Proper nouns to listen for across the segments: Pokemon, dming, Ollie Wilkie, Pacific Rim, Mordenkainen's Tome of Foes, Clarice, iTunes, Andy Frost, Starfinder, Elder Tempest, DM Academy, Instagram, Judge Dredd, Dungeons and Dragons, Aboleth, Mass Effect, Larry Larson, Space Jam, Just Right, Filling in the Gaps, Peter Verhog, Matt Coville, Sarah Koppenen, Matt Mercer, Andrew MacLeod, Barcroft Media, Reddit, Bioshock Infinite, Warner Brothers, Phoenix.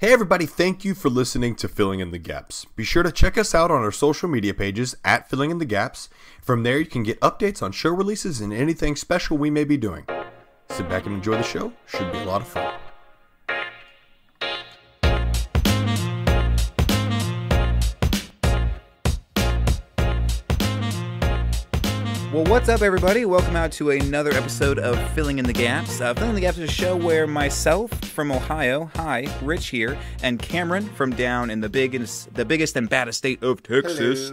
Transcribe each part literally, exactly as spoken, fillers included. Hey everybody, thank you for listening to Filling in the Gaps. Be sure to check us out on our social media pages at Filling in the Gaps. From there you can get updates on show releases and anything special we may be doing. Sit back and enjoy the show. Should be a lot of fun. Well, what's up, everybody? Welcome out to another episode of Filling in the Gaps. Uh, Filling in the Gaps is a show where myself from Ohio, hi, Rich here, and Cameron from down in the biggest, the biggest and baddest state of Texas.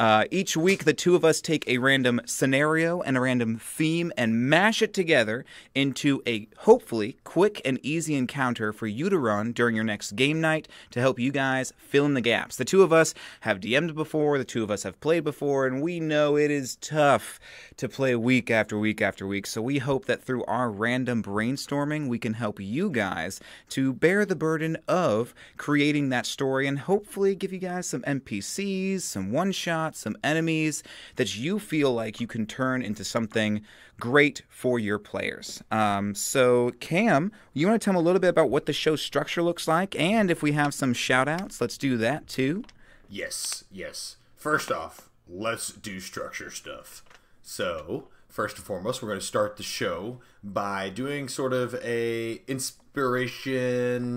Uh, each week, the two of us take a random scenario and a random theme and mash it together into a hopefully quick and easy encounter for you to run during your next game night to help you guys fill in the gaps. The two of us have D M'd before, the two of us have played before, and we know it is tough to play week after week after week, so we hope that through our random brainstorming, we can help you guys to bear the burden of creating that story and hopefully give you guys some N P Cs, some one-shots, some enemies that you feel like you can turn into something great for your players. Um, so, Cam, you want to tell them a little bit about what the show's structure looks like, and if we have some shout-outs, let's do that too. Yes, yes. First off, let's do structure stuff. So, first and foremost, we're going to start the show by doing sort of a inspiration-esque,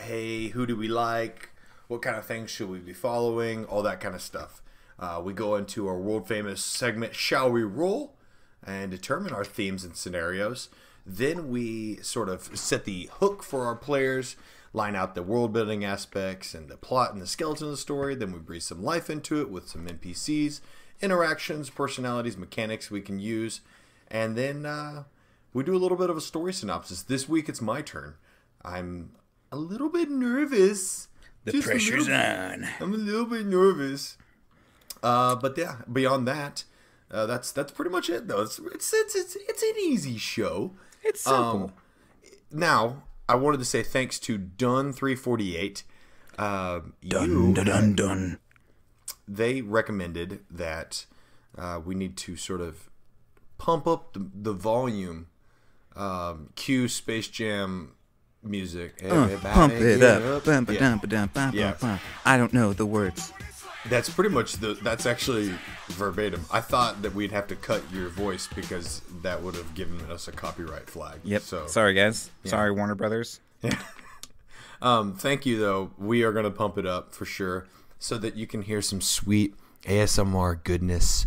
hey, who do we like, what kind of things should we be following, all that kind of stuff. Uh, we go into our world-famous segment, Shall We Roll, and determine our themes and scenarios. Then we sort of set the hook for our players, line out the world-building aspects and the plot and the skeleton of the story. Then we breathe some life into it with some N P Cs. Interactions, personalities, mechanics we can use, and then uh, we do a little bit of a story synopsis. This week it's my turn. I'm a little bit nervous. The Just pressure's on. I'm a little bit nervous. Uh, but yeah, beyond that, uh, that's that's pretty much it though. It's it's it's it's, it's an easy show. It's simple. Um, now I wanted to say thanks to Dun Three Forty Eight. Uh, dun dun dun dun. They recommended that uh, we need to sort of pump up the, the volume, um, cue Space Jam music. Uh, pump it up. Up. Yeah. Yeah. Yeah. I don't know the words. That's pretty much the. That's actually verbatim. I thought that we'd have to cut your voice because that would have given us a copyright flag. Yep. So sorry, guys. Yeah. Sorry, Warner Brothers. Yeah. um, thank you, though. We are going to pump it up for sure, so that you can hear some sweet A S M R goodness,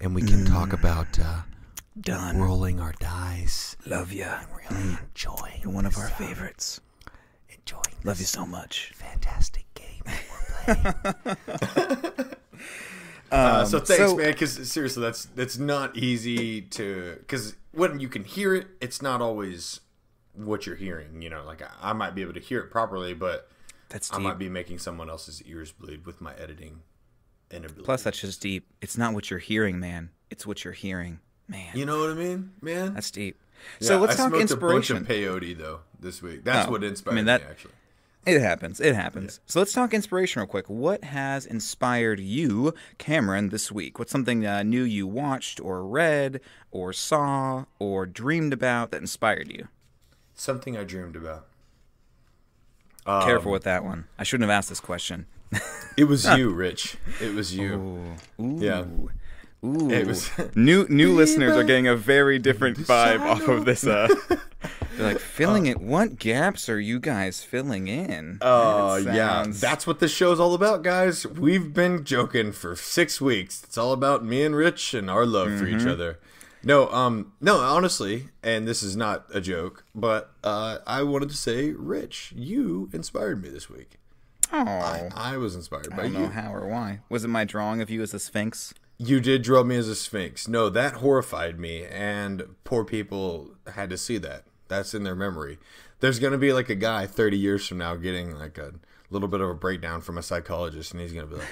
and we can mm. talk about uh, Done. rolling our dice. Love ya. And really mm. enjoying You're one of our song. favorites. Enjoying this Love you so much. Fantastic game that we're playing. um, uh, so thanks, so, man, because seriously, that's, that's not easy to... Because when you can hear it, it's not always what you're hearing. You know, like I, I might be able to hear it properly, but... That's deep. I might be making someone else's ears bleed with my editing inability. Plus, that's just deep. It's not what you're hearing, man. It's what you're hearing, man. You know what I mean, man? That's deep. Yeah, so let's I talk smoked inspiration. I smoked a bunch of peyote though this week. That's oh, what inspired I mean, that, me actually. It happens. It happens. Yeah. So let's talk inspiration real quick. What has inspired you, Cameron, this week? What's something uh, new you watched or read or saw or dreamed about that inspired you? Something I dreamed about. Careful um, with that one. I shouldn't have asked this question. It was you, Rich. It was you. Ooh. Ooh. Yeah. Ooh. It was new new listeners are getting a very different vibe off of this. Uh, they're like, filling uh, it. What gaps are you guys filling in? Oh, uh, that sounds... yeah. That's what this show's all about, guys. We've been joking for six weeks. It's all about me and Rich and our love mm-hmm. for each other. No, um, no, honestly, and this is not a joke, but uh, I wanted to say, Rich, you inspired me this week. Oh, I, I was inspired I by you. I don't know how or why. Was it my drawing of you as a sphinx? You did draw me as a sphinx. No, that horrified me, and poor people had to see that. That's in their memory. There's going to be like a guy thirty years from now getting like a little bit of a breakdown from a psychologist, and he's going to be like...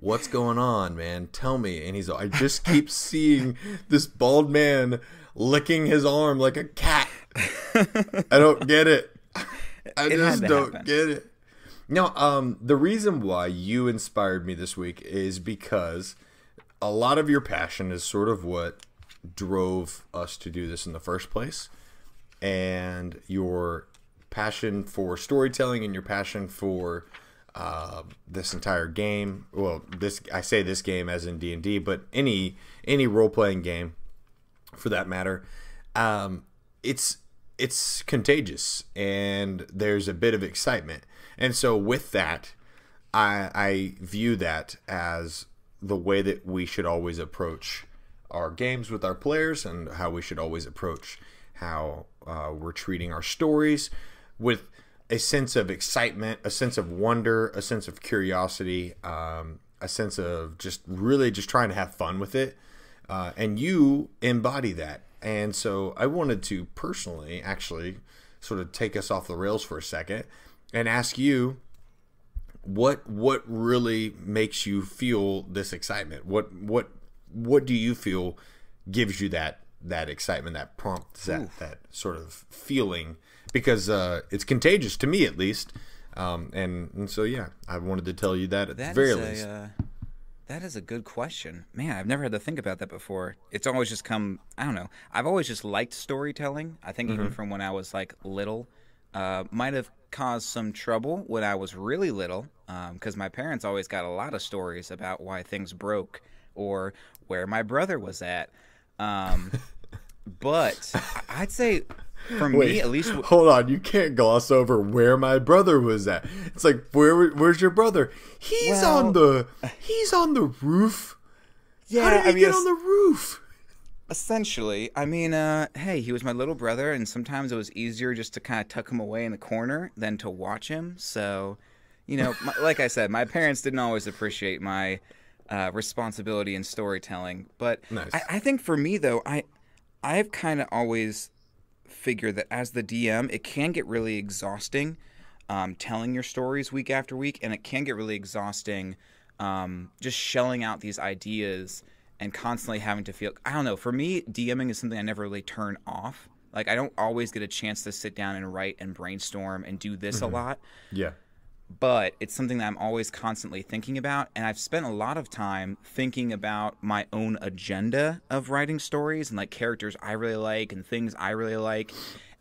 What's going on, man? Tell me. And he's I just keep seeing this bald man licking his arm like a cat. I don't get it. I it just don't happen. get it. No, um, the reason why you inspired me this week is because a lot of your passion is sort of what drove us to do this in the first place. And your passion for storytelling and your passion for uh, this entire game. Well, this I say this game as in D and D, but any any role playing game for that matter. Um, it's it's contagious, and there's a bit of excitement, and so with that, I, I view that as the way that we should always approach our games with our players, and how we should always approach how uh, we're treating our stories, with a sense of excitement, a sense of wonder, a sense of curiosity, um, a sense of just really just trying to have fun with it. Uh, and you embody that. And so I wanted to personally actually sort of take us off the rails for a second and ask you, what what really makes you feel this excitement? What what what do you feel gives you that that excitement, that prompts that, that sort of feeling? Because uh, it's contagious to me, at least. Um, and, and so, yeah, I wanted to tell you that at the very least. Uh, that is a good question. Man, I've never had to think about that before. It's always just come, I don't know. I've always just liked storytelling. I think mm-hmm. even from when I was, like, little, uh, might have caused some trouble when I was really little, because um, my parents always got a lot of stories about why things broke or where my brother was at. Um, but I'd say... For Wait, me, at least. Hold on, you can't gloss over where my brother was at. It's like, where? Where's your brother? He's well, on the. He's on the roof. Yeah, how did he I mean, get on the roof? Essentially, I mean, uh, hey, he was my little brother, and sometimes it was easier just to kind of tuck him away in the corner than to watch him. So, you know, my, like I said, my parents didn't always appreciate my uh, responsibility in storytelling. But nice. I, I think for me, though, I, I've kind of always. Figure that as the D M, it can get really exhausting um, telling your stories week after week, and it can get really exhausting um, just shelling out these ideas and constantly having to feel, I don't know, for me, DMing is something I never really turn off. Like, I don't always get a chance to sit down and write and brainstorm and do this mm-hmm. a lot. Yeah. But it's something that I'm always constantly thinking about, and I've spent a lot of time thinking about my own agenda of writing stories and, like, characters I really like and things I really like,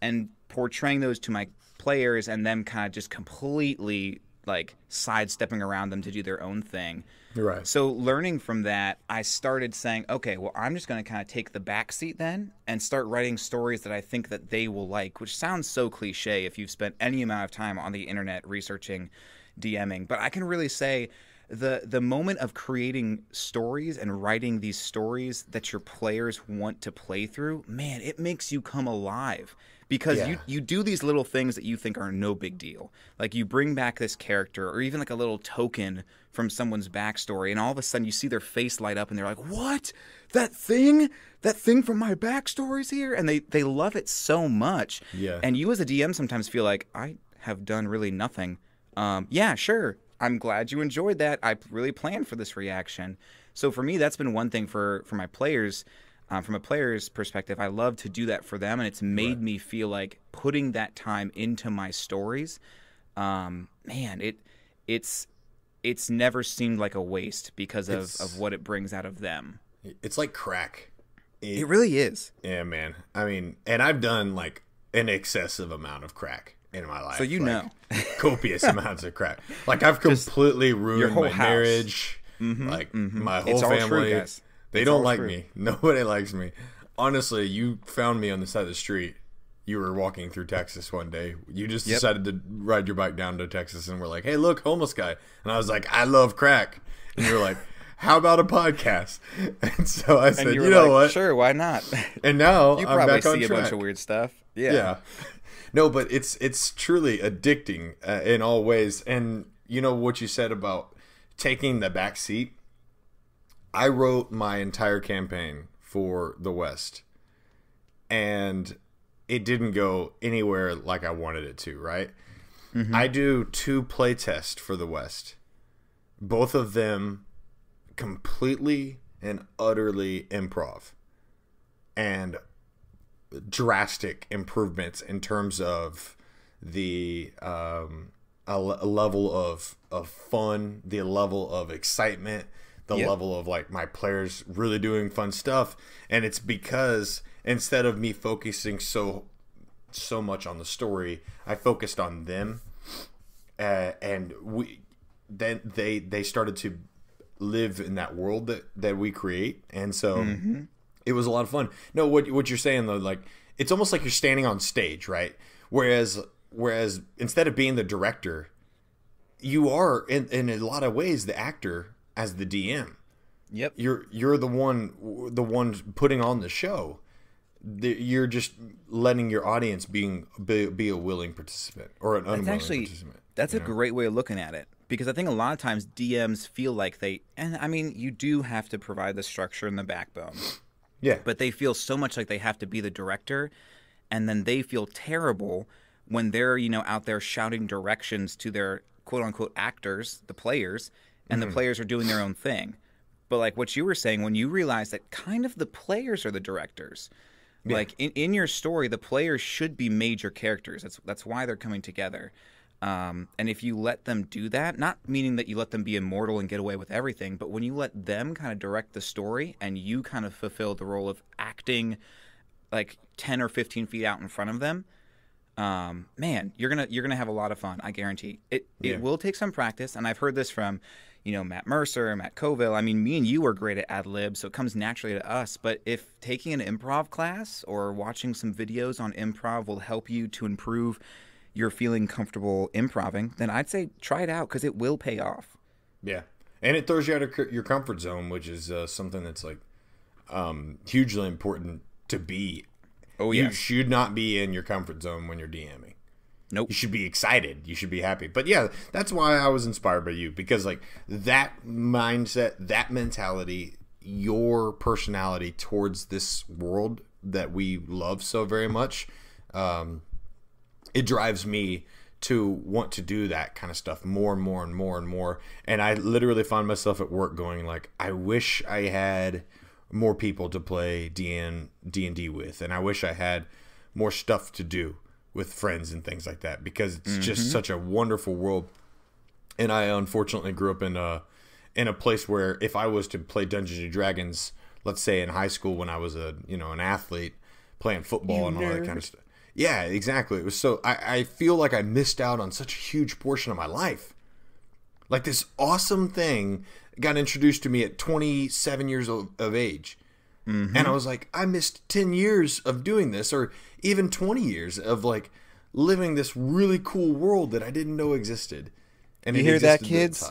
and portraying those to my players and them kind of just completely, like, sidestepping around them to do their own thing. Right. So learning from that, I started saying, okay, well, I'm just going to kind of take the back seat then and start writing stories that I think that they will like, which sounds so cliche if you've spent any amount of time on the internet researching DMing. But I can really say the the moment of creating stories and writing these stories that your players want to play through, man, it makes you come alive. Because yeah. you, you do these little things that you think are no big deal. Like, you bring back this character or even like a little token from someone's backstory, and all of a sudden you see their face light up and they're like, what? That thing? That thing from my backstory's here? And they, they love it so much. Yeah. And you as a D M sometimes feel like, I have done really nothing. Um, yeah, sure. I'm glad you enjoyed that. I really planned for this reaction. So for me, that's been one thing for, for my players. Um, from a player's perspective, I love to do that for them, and it's made right. me feel like putting that time into my stories. Um, man, it it's it's never seemed like a waste because of, of what it brings out of them. It's like crack. It, it really is. Yeah, man. I mean, and I've done like an excessive amount of crack in my life. So you like, know, copious amounts of crack. Like, I've completely Just ruined my house. marriage, mm-hmm, like mm-hmm. my whole it's family. All true, guys. They don't like me. Nobody likes me. Honestly, you found me on the side of the street. You were walking through Texas one day. You just yep. decided to ride your bike down to Texas, and we're like, hey, look, homeless guy. And I was like, I love crack. And you were like, how about a podcast? And so I said, and you, were you know like, what? Sure, why not? And now you I'm probably back see on track. a bunch of weird stuff. Yeah. yeah. No, but it's, it's truly addicting uh, in all ways. And you know what you said about taking the back seat? I wrote my entire campaign for the West, and it didn't go anywhere like I wanted it to, right? Mm-hmm. I do two play tests for the West. Both of them completely and utterly improv, and drastic improvements in terms of the um, a level of, of fun, the level of excitement, the yep. level of like my players really doing fun stuff. And it's because instead of me focusing so so much on the story. I focused on them, uh, and we then they they started to live in that world that that we create, and so mm-hmm. it was a lot of fun. No, what what you're saying though, like it's almost like you're standing on stage, right? Whereas whereas instead of being the director, you are in in a lot of ways the actor as the D M. Yep, you're you're the one the one putting on the show. The, you're just letting your audience being be, be a willing participant or an unwilling that's actually, participant. That's a know? great way of looking at it, because I think a lot of times D Ms feel like they, and I mean you do have to provide the structure and the backbone. Yeah, but they feel so much like they have to be the director, and then they feel terrible when they're you know out there shouting directions to their quote unquote actors, the players, and mm-hmm. the players are doing their own thing. But like what you were saying, when you realize that kind of the players are the directors, yeah. like in, in your story, the players should be major characters. That's that's why they're coming together. Um, and if you let them do that, not meaning that you let them be immortal and get away with everything, but when you let them kind of direct the story and you kind of fulfill the role of acting like ten or fifteen feet out in front of them, um, man, you're gonna you're gonna have a lot of fun. I guarantee it. It yeah. will take some practice, and I've heard this from. You know, Matt Mercer and Matt Coville. I mean, me and you are great at ad-lib, so it comes naturally to us. But if taking an improv class or watching some videos on improv will help you to improve your feeling comfortable improvising, then I'd say try it out because it will pay off. Yeah. And it throws you out of your comfort zone, which is uh, something that's, like, um, hugely important to be. Oh, yeah. You should not be in your comfort zone when you're DMing. Nope. You should be excited. You should be happy. But yeah, that's why I was inspired by you, because like that mindset, that mentality, your personality towards this world that we love so very much, um, it drives me to want to do that kind of stuff more and more and more and more. And I literally find myself at work going like, I wish I had more people to play D and D with, and I wish I had more stuff to do with friends and things like that, because it's mm-hmm. just such a wonderful world. And I unfortunately grew up in a in a place where if I was to play Dungeons and Dragons, let's say in high school when I was a you know an athlete playing football you and nerd. all that kind of stuff. Yeah, exactly. It was so I, I feel like I missed out on such a huge portion of my life. Like this awesome thing got introduced to me at twenty-seven years of, of age. Mm-hmm. And I was like, I missed ten years of doing this, or even twenty years of like living this really cool world that I didn't know existed. And you hear that, kids?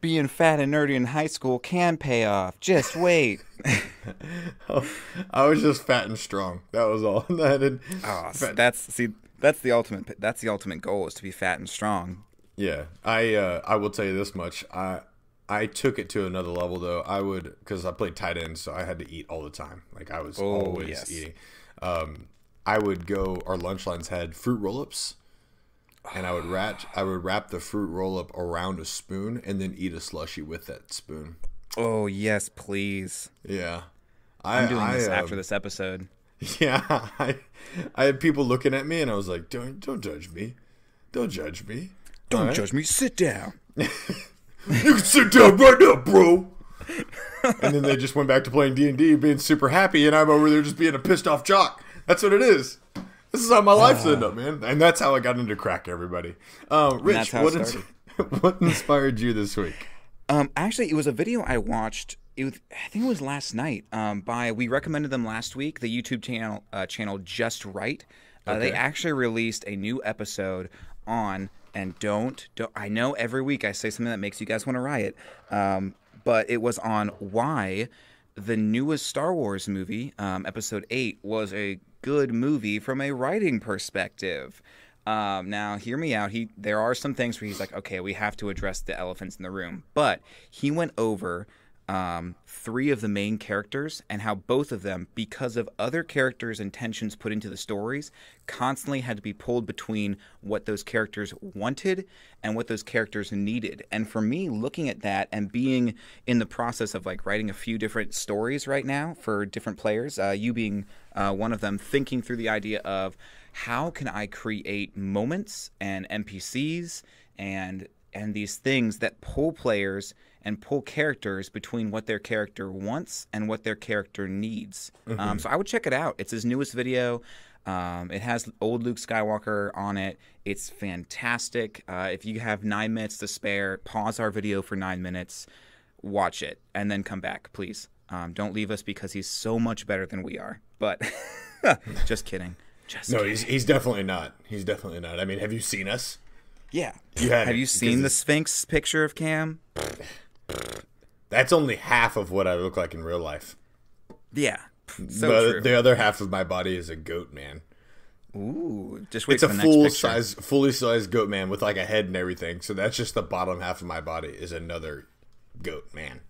Being fat and nerdy in high school can pay off. Just wait. oh, I was just fat and strong. That was all. I didn't, oh, that's see, that's the ultimate. That's the ultimate goal, is to be fat and strong. Yeah, I uh, I will tell you this much. I. I took it to another level, though. I would, because I played tight end, so I had to eat all the time. Like, I was oh, always yes. eating. Um, I would go, our lunch lines had fruit roll-ups, and I would, wrap, I would wrap the fruit roll-up around a spoon and then eat a slushie with that spoon. Oh, yes, please. Yeah. I, I'm doing I, this I, after um, this episode. Yeah. I, I had people looking at me, and I was like, don't, don't judge me. Don't judge me. Don't right. judge me. Sit down. You can sit down right now, bro. And then they just went back to playing D and D, being super happy, and I'm over there just being a pissed off jock. That's what it is. This is how my life's uh, ended up, man. And that's how I got into crack, everybody. Uh, Rich, what, ins what inspired you this week? Um, actually, it was a video I watched. It was, I think it was last night. Um, by we recommended them last week. The YouTube channel uh, channel Just Right. Uh, okay. They actually released a new episode on. And don't, don't, I know every week I say something that makes you guys want to riot, um, but it was on why the newest Star Wars movie, um, Episode eight, was a good movie from a writing perspective. Um, now, hear me out. He, there are some things where he's like, okay, we have to address the elephants in the room. But he went over um, three of the main characters and how both of them, because of other characters and tensions put into the stories, constantly had to be pulled between what those characters wanted and what those characters needed. And for me, looking at that and being in the process of like writing a few different stories right now for different players, uh, you being uh, one of them, thinking through the idea of how can I create moments and N P Cs and and these things that pull players and pull characters between what their character wants and what their character needs. Mm-hmm. um, so I would check it out. It's his newest video. Um, it has old Luke Skywalker on it. It's fantastic. Uh, if you have nine minutes to spare, pause our video for nine minutes, watch it, and then come back, please. Um, don't leave us because he's so much better than we are. But just kidding. Just no, kidding. he's he's definitely not. He's definitely not. I mean, have you seen us? Yeah. You have you seen the Sphinx picture of Cam? That's only half of what I look like in real life. Yeah. So the, true. the other half of my body is a goat man. Ooh, just wait it's for the next picture. It's a full size, fully sized goat man with like a head and everything. So that's just the bottom half of my body is another goat man.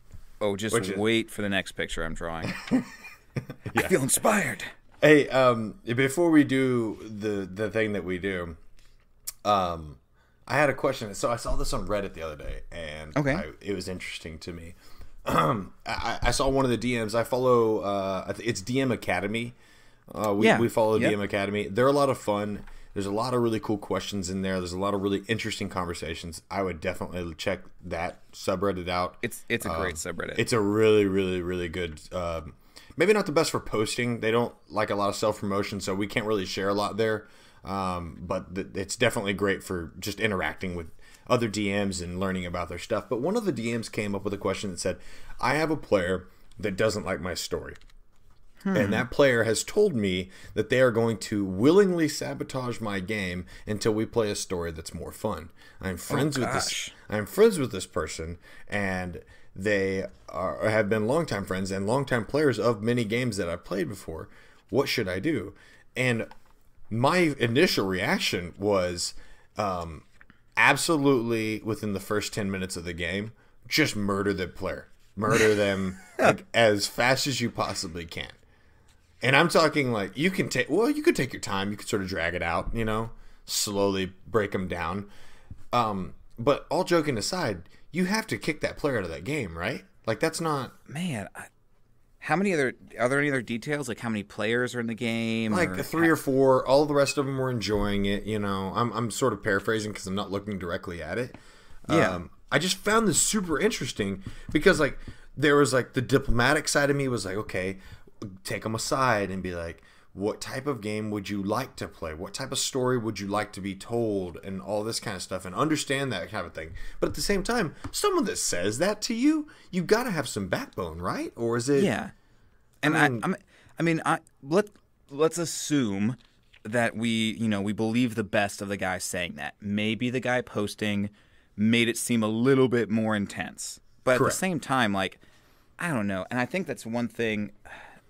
Oh, just Which wait is... for the next picture I'm drawing. Yeah. I feel inspired. Hey, um, before we do the the thing that we do, um, I had a question. So I saw this on Reddit the other day, and okay. I, it was interesting to me. Um, I, I saw one of the D Ms. I follow, uh, it's D M Academy. Uh, we, yeah. we follow yep. D M Academy. They're a lot of fun. There's a lot of really cool questions in there. There's a lot of really interesting conversations. I would definitely check that subreddit out. It's it's a um, great subreddit. It's a really, really, really good, um, maybe not the best for posting. They don't like a lot of self-promotion, so we can't really share a lot there. Um, but th it's definitely great for just interacting with other D Ms and learning about their stuff. But one of the D Ms came up with a question that said, I have a player that doesn't like my story. Hmm. And that player has told me that they are going to willingly sabotage my game until we play a story that's more fun. I'm friends oh, with this I'm friends with this person, and they are, have been longtime friends and longtime players of many games that I've played before. What should I do? And my initial reaction was um, absolutely within the first ten minutes of the game, just murder the player. Murder them like, as fast as you possibly can. And I'm talking like you can take, well, you could take your time. You could sort of drag it out, you know, slowly break them down. Um, but all joking aside, you have to kick that player out of that game, right? Like that's not, man. I, how many other are there? Any other details? Like how many players are in the game? Like or three or four. All the rest of them were enjoying it. You know, I'm I'm sort of paraphrasing because I'm not looking directly at it. Yeah. Um, I just found this super interesting because like there was like the diplomatic side of me was like, okay, take them aside and be like, what type of game would you like to play? What type of story would you like to be told? And all this kind of stuff, and understand that kind of thing. But at the same time, someone that says that to you, you got to have some backbone, right? Or is it? Yeah. And I mean, I, I'm, I mean, I let let's assume that we, you know, we believe the best of the guy saying that. Maybe the guy posting made it seem a little bit more intense. But correct. At the same time, like, I don't know. And I think that's one thing.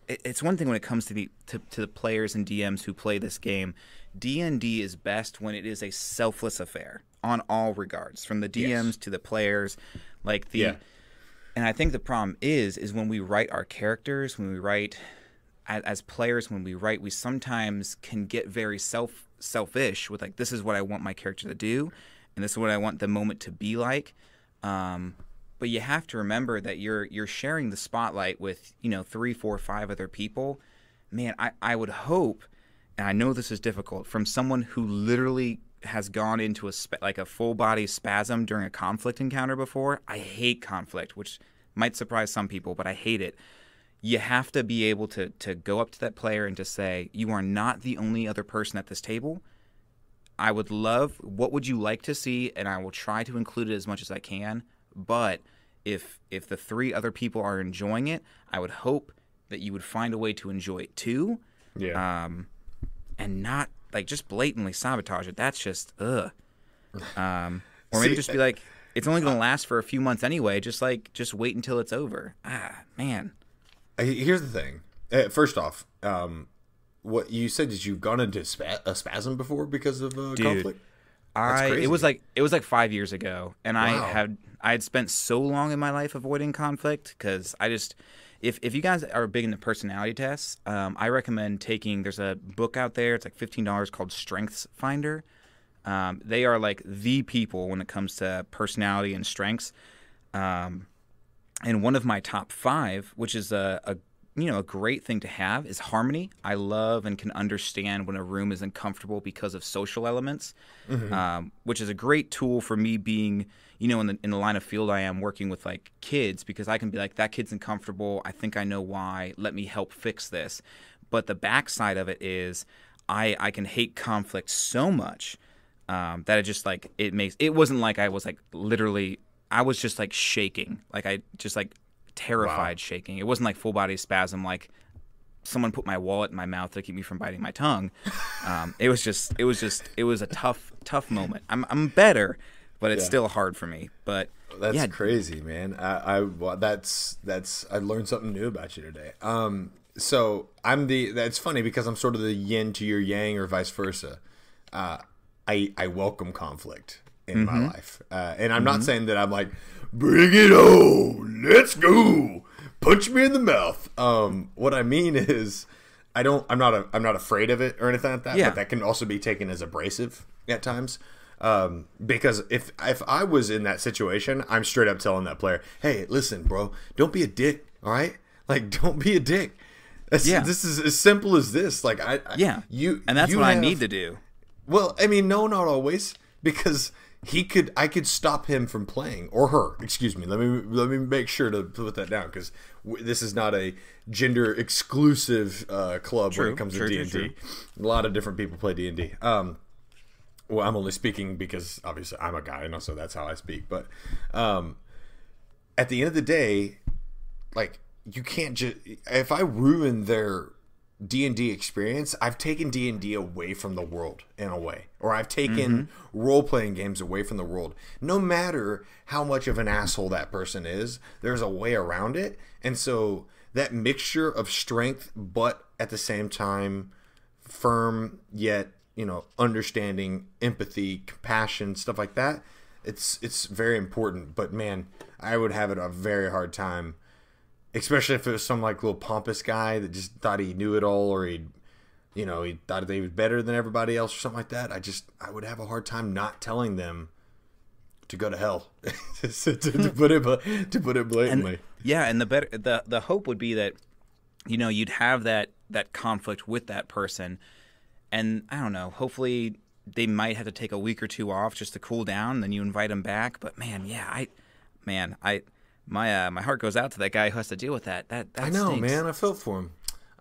It's one thing when it comes to the to, to the players and D Ms who play this game. D and D is best when it is a selfless affair on all regards, from the D Ms yes. to the players. Like the, yeah. And I think the problem is, is when we write our characters, when we write as, as players, when we write, we sometimes can get very self selfish with like, this is what I want my character to do. And this is what I want the moment to be like. Um, but you have to remember that you're you're sharing the spotlight with, you know, three, four, five other people. Man, I, I would hope, and I know this is difficult, from someone who literally has gone into a sp like a full-body spasm during a conflict encounter before. I hate conflict, which might surprise some people, but I hate it. You have to be able to to go up to that player and to say, you are not the only other person at this table. I would love, what would you like to see? And I will try to include it as much as I can. But if if the three other people are enjoying it, I would hope that you would find a way to enjoy it too. Yeah. Um, and not like just blatantly sabotage it. That's just, ugh. Um, or maybe see, just be like, it's only going to last for a few months anyway. Just like, just wait until it's over. Ah, man. Here's the thing. Uh, first off, um, what you said is you've gone into spa a spasm before because of uh, Dude, conflict. That's I crazy. It was like it was like five years ago, and wow. I had I had spent so long in my life avoiding conflict because I just if if you guys are big into personality tests, um, I recommend taking. There's a book out there. It's like fifteen dollars called Strengths Finder. Um, they are like the people when it comes to personality and strengths. Um, and one of my top five, which is a, a you know, a great thing to have is harmony. I love and can understand when a room is uncomfortable because of social elements, mm-hmm. um, which is a great tool for me being, you know, in the, in the line of field I am working with like kids, because I can be like, that kid's uncomfortable. I think I know why. Let me help fix this. But the backside of it is I, I can hate conflict so much um, that it just like it makes it wasn't like I was like literally I was just like shaking like I just like terrified wow. shaking. It wasn't like full body spasm like someone put my wallet in my mouth to keep me from biting my tongue. Um, it was just it was just it was a tough tough moment. I'm I'm better, but it's yeah. still hard for me. But that's yeah. crazy, man. I, I that's that's I learned something new about you today. Um, So I'm the, that's funny because I'm sort of the yin to your yang or vice versa. Uh, I, I welcome conflict in mm-hmm. my life. Uh, and I'm mm-hmm. not saying that I'm like, bring it on, let's go, punch me in the mouth. Um, what I mean is I don't, I'm not, a, I'm not afraid of it or anything like that, yeah. but that can also be taken as abrasive at times. Um, because if, if I was in that situation, I'm straight up telling that player, hey, listen, bro, don't be a dick. All right. Like, don't be a dick. That's, yeah. This is as simple as this. Like I, I yeah, you and that's you what have, I need to do. Well, I mean, no, not always, because he could, I could stop him from playing or her. Excuse me. Let me let me make sure to put that down because this is not a gender exclusive uh, club true, when it comes true, to D and D. A lot of different people play D and D. Um, well, I'm only speaking because obviously I'm a guy, and also that's how I speak. But um, at the end of the day, like. You can't just, if I ruin their D and D experience, I've taken D and D away from the world in a way, or I've taken mm-hmm. role-playing games away from the world. No matter how much of an asshole that person is, there's a way around it. And so that mixture of strength, but at the same time, firm yet, you know, understanding, empathy, compassion, stuff like that. It's, it's very important, but man, I would have it a very hard time. Especially if it was some like little pompous guy that just thought he knew it all, or he, you know, he thought they was better than everybody else or something like that. I just, I would have a hard time not telling them to go to hell, to, to put it, to put it blatantly. And, yeah, and the better, the the hope would be that, you know, you'd have that that conflict with that person, and I don't know, hopefully they might have to take a week or two off just to cool down. Then you invite them back. But man, yeah, I, man, I. My uh, my heart goes out to that guy who has to deal with that. That, that I know, stinks. Man. I felt for him.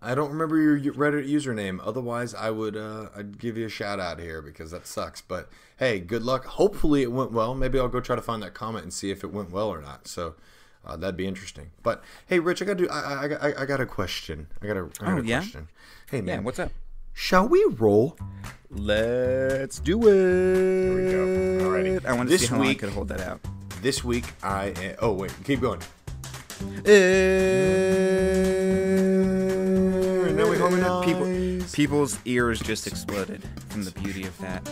I don't remember your Reddit username. Otherwise, I would uh, I'd give you a shout out here because that sucks. But hey, good luck. Hopefully, it went well. Maybe I'll go try to find that comment and see if it went well or not. So uh, that'd be interesting. But hey, Rich, I got to do. I, I I I got a question. I got a, I got oh, a yeah? question. Hey man, yeah, what's up? Shall we roll? Let's do it. Here we go. Alrighty. I wanted to see how long I could hold that out. This week, I am, oh wait, keep going. And then we harmonize. People, people's ears just exploded from the beauty of that.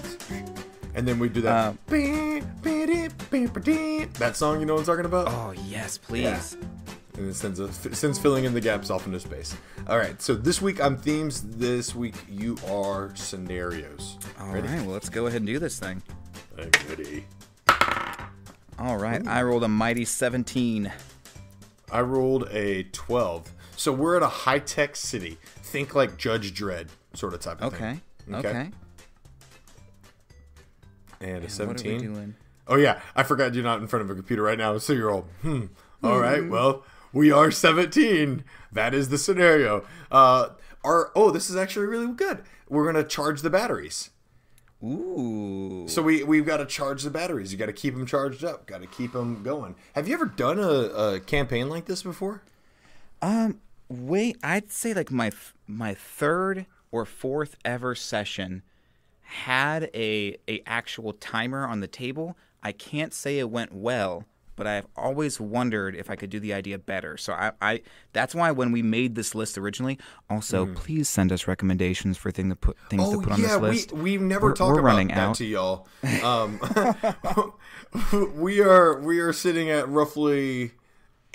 And then we do that. Um, that song, you know what I'm talking about? Oh yes, please. Yeah. And it sends a, sends filling in the gaps off into space. All right, so this week I'm themes. This week you are scenarios. All Ready? right, well let's go ahead and do this thing. I'm ready. All right, Ooh. I rolled a mighty seventeen. I rolled a twelve. So we're at a high-tech city. Think like Judge Dredd sort of type of okay. thing. Okay, okay. And a seventeen. What are we doing? Oh, yeah. I forgot you're not in front of a computer right now, so you're all, hmm. All right, well, we are seventeen. That is the scenario. Uh, our, oh, this is actually really good. We're going to charge the batteries. Ooh. So we, we've got to charge the batteries. You got to keep them charged up. Got to keep them going. Have you ever done a, a campaign like this before? Um, wait, I'd say like my my third or fourth ever session had a a actual timer on the table. I can't say it went well, but I've always wondered if I could do the idea better. So I, I that's why when we made this list originally, also mm. please send us recommendations for thing to put things oh, to put on yeah, this list. Oh yeah, we we've never we're, talked we're about that out. to y'all. Um, we are we are sitting at roughly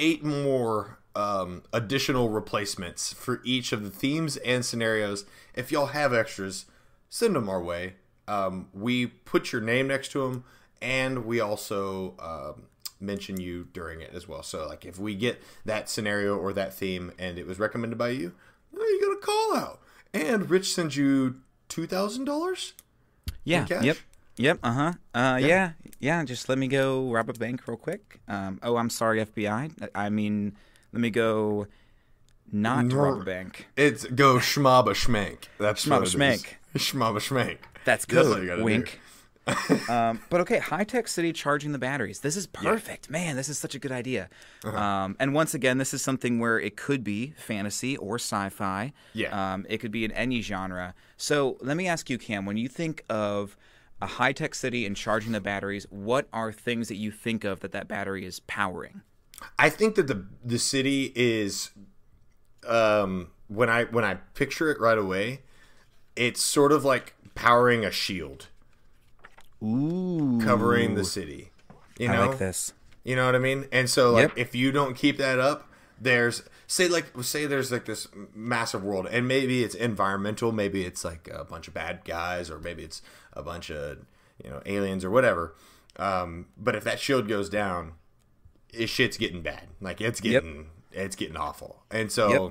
eight more um, additional replacements for each of the themes and scenarios. If y'all have extras, send them our way. Um, we put your name next to them, and we also. Um, mention you during it as well. So like if we get that scenario or that theme and it was recommended by you, well, you got a call out. And Rich sends you two thousand dollars? Yeah. Yep. Yep. Uh-huh. Uh yeah. yeah. Yeah. Just let me go rob a bank real quick. Um oh I'm sorry, F B I. I mean let me go not no, rob a bank. It's go schmab a schmank. That's schmab a schmank. Shmaba shmank. That's good. That's wink. um, but okay, high-tech city charging the batteries. This is perfect. Yeah. Man, this is such a good idea. Uh-huh. um, and once again, this is something where it could be fantasy or sci-fi. Yeah. Um, it could be in any genre. So let me ask you, Cam, when you think of a high-tech city and charging the batteries, what are things that you think of that that battery is powering? I think that the the city is, um, when I when I picture it right away, it's sort of like powering a shield. Ooh. Covering the city. You know? I like this. You know what I mean? And so like, yep. if you don't keep that up, there's say like say there's like this massive world, and maybe it's environmental, maybe it's like a bunch of bad guys, or maybe it's a bunch of, you know, aliens or whatever. Um, but if that shield goes down, it shit's getting bad. Like it's getting yep. it's getting awful. And so yep.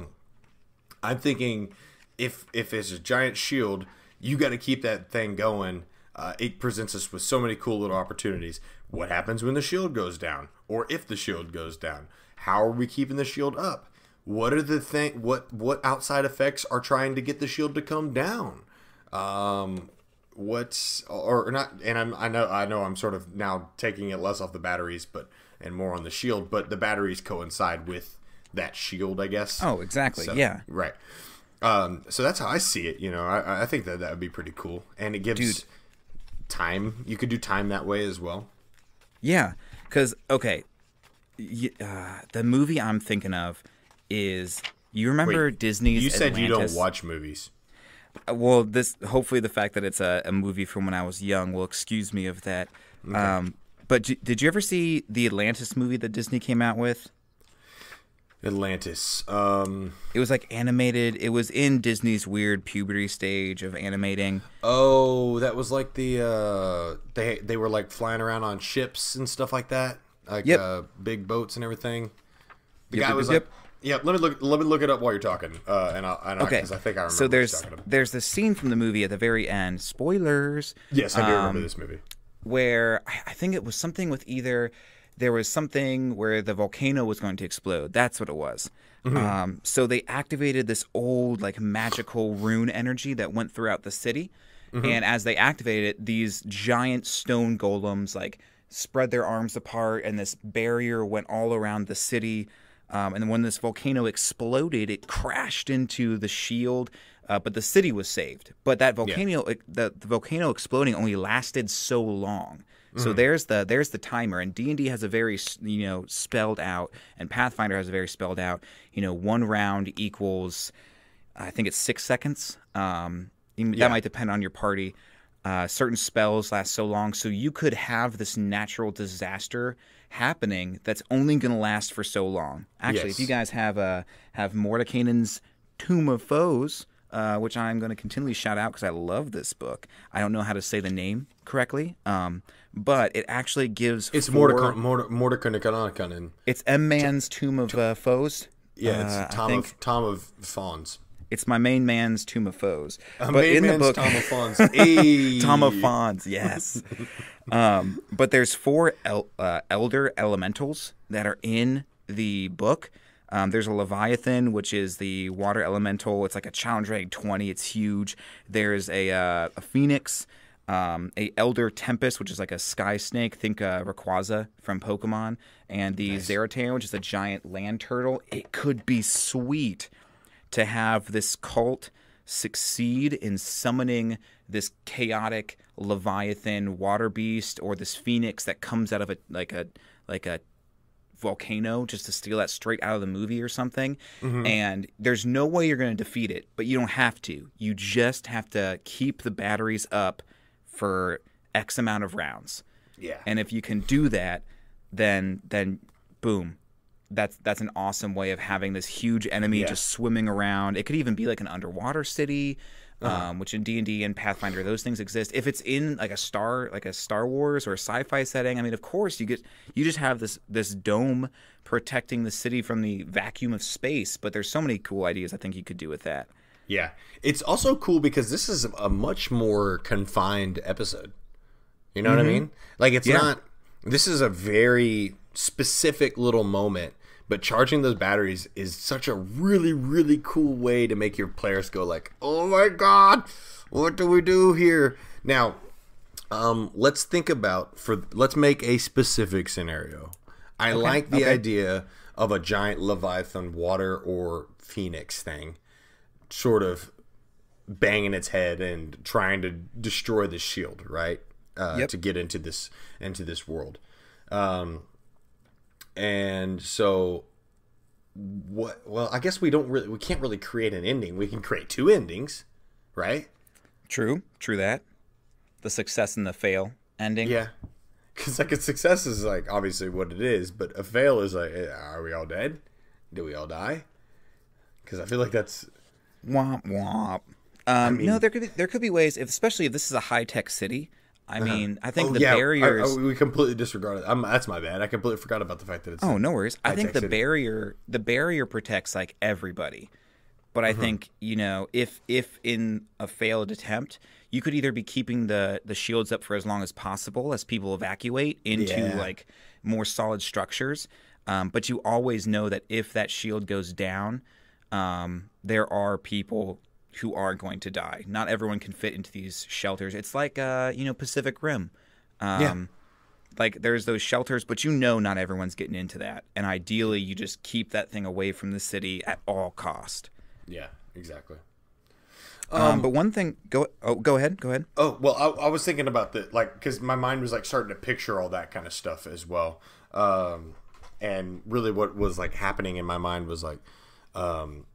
I'm thinking if if it's a giant shield, you got to keep that thing going. Uh, it presents us with so many cool little opportunities. What happens when the shield goes down, or if the shield goes down? How are we keeping the shield up? What are the thing? What what outside effects are trying to get the shield to come down? Um, what's or, or not? And I'm I know I know I'm sort of now taking it less off the batteries, but and more on the shield. But the batteries coincide with that shield, I guess. Oh, exactly. So, yeah. Right. Um, so that's how I see it. You know, I I think that that would be pretty cool, and it gives. Dude. Time. You could do time that way as well. Yeah, because, okay, y uh, the movie I'm thinking of is, you remember Wait, Disney's You said Atlantis? You don't watch movies. Well, this hopefully the fact that it's a, a movie from when I was young will excuse me of that. Okay. Um, but did you ever see the Atlantis movie that Disney came out with? Atlantis. Um, it was like animated. It was in Disney's weird puberty stage of animating. Oh, that was like the uh, they they were like flying around on ships and stuff like that, like yep. uh, big boats and everything. The yep, guy was yep. like, "Yeah, let me look. Let me look it up while you're talking." Uh, and I, and okay, because I, I think I remember. So there's what you're talking about. There's this scene from the movie at the very end. Spoilers. Yes, I do um, remember this movie. Where I think it was something with either. There was something where the volcano was going to explode. That's what it was. Mm-hmm. um, so they activated this old, like, magical rune energy that went throughout the city. Mm-hmm. And as they activated it, these giant stone golems, like, spread their arms apart. And this barrier went all around the city. Um, and when this volcano exploded, it crashed into the shield. Uh, but the city was saved. But that volcano, yeah. the, the volcano exploding only lasted so long. So mm-hmm. there's the there's the timer, and D and D has a very, you know, spelled out, and Pathfinder has a very spelled out, you know, one round equals, I think it's six seconds. Um, that yeah. might depend on your party. Uh, certain spells last so long, so you could have this natural disaster happening that's only going to last for so long. Actually, yes. if you guys have uh, have Mordenkainen's Tome of Foes, uh, which I'm going to continually shout out because I love this book. I don't know how to say the name correctly. Um, But it actually gives. It's Mordenkainen. It's M Man's Tomb of uh, Foes. Yeah, it's uh, Tom of Tom of Fawns. It's my main man's Tomb of Foes. Uh, but main in man's the book, Tom of Fawns. Hey. Tom of Fawns. Yes. um, but there's four el uh, elder elementals that are in the book. Um, there's a Leviathan, which is the water elemental. It's like a challenge rating twenty. It's huge. There's a uh, a Phoenix. Um, a Elder Tempest, which is like a sky snake, think uh, Rayquaza from Pokemon, and the nice. Zaratan, which is a giant land turtle. It could be sweet to have this cult succeed in summoning this chaotic Leviathan water beast or this Phoenix that comes out of a like a like a volcano, just to steal that straight out of the movie or something. Mm-hmm. And there's no way you're going to defeat it, but you don't have to. You just have to keep the batteries up for X amount of rounds. Yeah. And if you can do that, then then boom. That's that's an awesome way of having this huge enemy yeah. just swimming around. It could even be like an underwater city, uh-huh. um, which in D and D and Pathfinder those things exist. If it's in like a star like a Star Wars or a sci-fi setting, I mean, of course you get you just have this this dome protecting the city from the vacuum of space, but there's so many cool ideas I think you could do with that. Yeah, it's also cool because this is a much more confined episode. You know mm-hmm. what I mean? Like it's yeah. not. This is a very specific little moment, but charging those batteries is such a really, really cool way to make your players go like, "Oh my god, What do we do here? Now, um, let's think about, for let's make a specific scenario. I okay. like the okay. idea of a giant Leviathan water or Phoenix thing sort of banging its head and trying to destroy the shield, right? Uh, yep. To get into this into this world. Um, and so... What? Well, I guess we don't really, we can't really create an ending. We can create two endings, right? True, true that. The success and the fail ending. Yeah, because like a success is like obviously what it is, but a fail is like, are we all dead? Do we all die? Because I feel like that's womp womp. Um, I mean, no, there could be, there could be ways, if, especially if this is a high tech city. I mean, uh-huh. I think oh, the yeah. barriers. I, I, we completely disregarded. I'm, that's my bad. I completely forgot about the fact that it's. Oh, no worries. I think the city. barrier, the barrier protects like everybody, but I mm-hmm. think you know if if in a failed attempt, you could either be keeping the the shields up for as long as possible as people evacuate into yeah. like more solid structures, um, but you always know that if that shield goes down, um, there are people who are going to die. Not everyone can fit into these shelters. It's like, uh, you know, Pacific Rim. Um, yeah. Like, there's those shelters, but you know not everyone's getting into that. And ideally, you just keep that thing away from the city at all cost. Yeah, exactly. Um, um, but one thing... Go oh, go ahead, go ahead. Oh, well, I, I was thinking about the... Like, because my mind was, like, starting to picture all that kind of stuff as well. Um, and really what was, like, happening in my mind was, like... Um,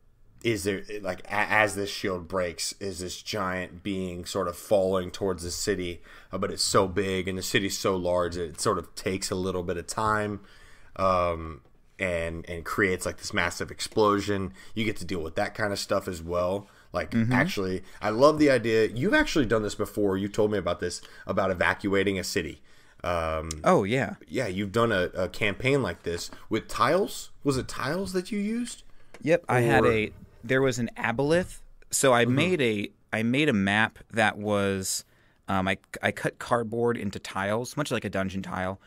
Is there, like, as this shield breaks, is this giant being sort of falling towards the city, but it's so big and the city's so large it sort of takes a little bit of time, um, and and creates like this massive explosion. You get to deal with that kind of stuff as well. Like, mm-hmm. actually, I love the idea. You've actually done this before. You told me about this, about evacuating a city. Um, oh, yeah. Yeah, you've done a, a campaign like this with tiles. Was it tiles that you used? Yep, or... I had a... There was an aboleth, so I mm-hmm. made a I made a map that was um, I I cut cardboard into tiles, much like a dungeon tile,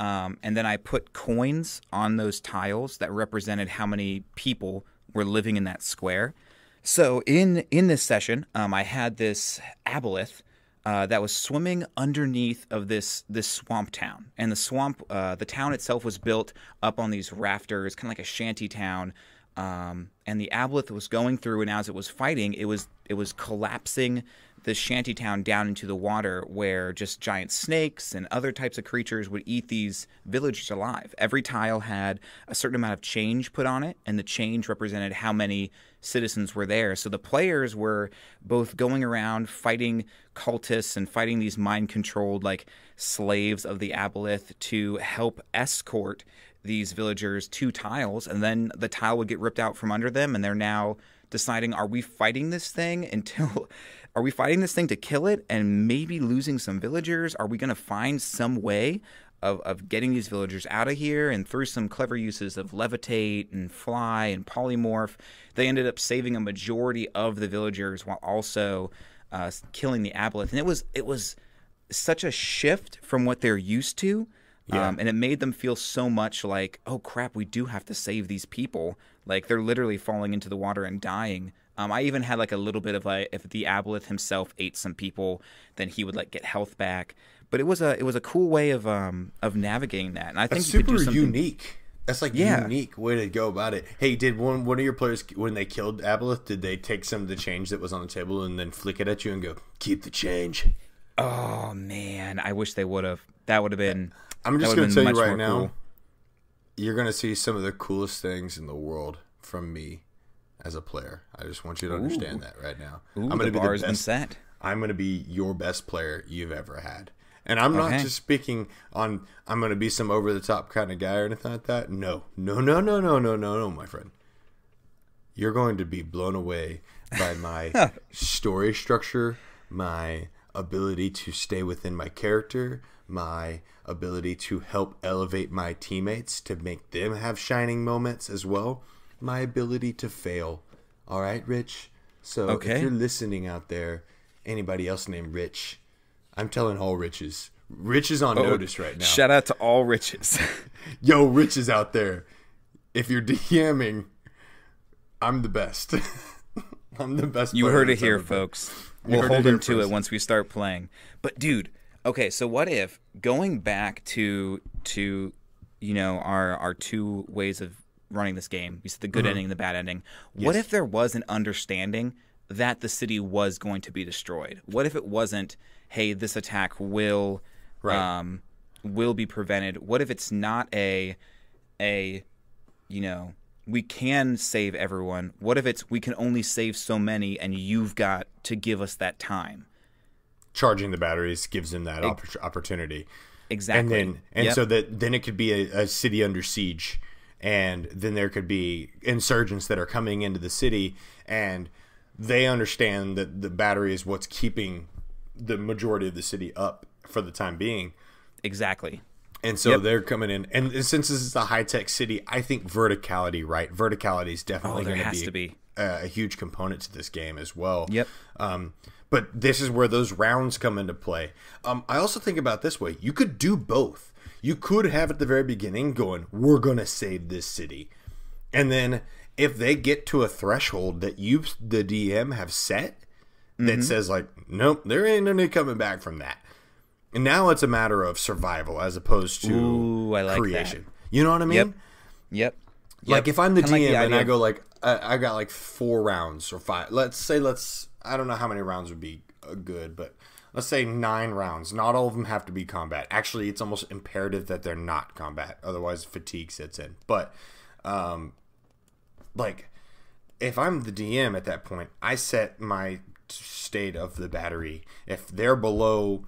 um, and then I put coins on those tiles that represented how many people were living in that square. So in in this session, um, I had this aboleth uh, that was swimming underneath of this this swamp town, and the swamp uh, the town itself was built up on these rafters, kind of like a shanty town. Um, and the aboleth was going through, and as it was fighting, it was it was collapsing the shantytown down into the water, where just giant snakes and other types of creatures would eat these villagers alive. Every tile had a certain amount of change put on it, and the change represented how many citizens were there. So the players were both going around fighting cultists and fighting these mind-controlled like slaves of the aboleth to help escort these villagers two tiles, and then the tile would get ripped out from under them, and they're now deciding, are we fighting this thing until are we fighting this thing to kill it and maybe losing some villagers? Are we going to find some way of, of getting these villagers out of here? And through some clever uses of levitate and fly and polymorph, they ended up saving a majority of the villagers while also uh, killing the aboleth. And it was it was such a shift from what they're used to. Yeah. Um, and it made them feel so much like, oh, crap, we do have to save these people. Like, they're literally falling into the water and dying. Um, I even had, like, a little bit of, like, if the aboleth himself ate some people, then he would, like, get health back. But it was a it was a cool way of um of navigating that. And I think That's you super could do something... unique. That's, like, yeah. unique way to go about it. Hey, did one, one of your players, when they killed aboleth, did they take some of the change that was on the table and then flick it at you and go, keep the change? Oh, man. I wish they would have. That would have been... I'm just going to tell you right now, cool. you're going to see some of the coolest things in the world from me as a player. I just want you to understand Ooh. that right now. Ooh, I'm going to be the best. Set. I'm going to be your best player you've ever had. And I'm okay. not just speaking on I'm going to be some over-the-top kind of guy or anything like that. No. No, no, no, no, no, no, no, my friend. You're going to be blown away by my story structure, my ability to stay within my character, my ability to help elevate my teammates to make them have shining moments as well, my ability to fail. All right, Rich? So okay. if you're listening out there, anybody else named Rich, I'm telling all Riches. Rich is on oh, notice right now. Shout out to all Riches. Yo, Rich is out there. If you're DMing, I'm the best. I'm the best. You heard it here, folks. We'll hold him to it once we start playing. But dude, okay, so what if going back to to you know our our two ways of running this game, you said the good mm-hmm. ending and the bad ending. Yes. What if there was an understanding that the city was going to be destroyed? What if it wasn't, hey, this attack will right. um will be prevented? What if it's not a a you know, we can save everyone? What if it's we can only save so many and you've got to give us that time? Charging the batteries gives them that opp opportunity. Exactly. And then and yep. so that then it could be a, a city under siege, and then there could be insurgents that are coming into the city, and they understand that the battery is what's keeping the majority of the city up for the time being. Exactly. And so yep. they're coming in. And since this is a high-tech city, I think verticality, right? Verticality is definitely oh, there going has to be, to be. A, a huge component to this game as well. Yep. Um, but this is where those rounds come into play. Um, I also think about this way. You could do both. You could have at the very beginning going, we're going to save this city. And then if they get to a threshold that you, the D M, have set that mm-hmm. says like, nope, there ain't any coming back from that. And now it's a matter of survival as opposed to Ooh, I like creation. That. You know what I mean? Yep. Yep. Like if I'm the D M and I go like, I, I got like four rounds or five. Let's say let's, I don't know how many rounds would be good, but let's say nine rounds. Not all of them have to be combat. Actually, it's almost imperative that they're not combat. Otherwise, fatigue sets in. But um, like if I'm the D M at that point, I set my state of the battery. If they're below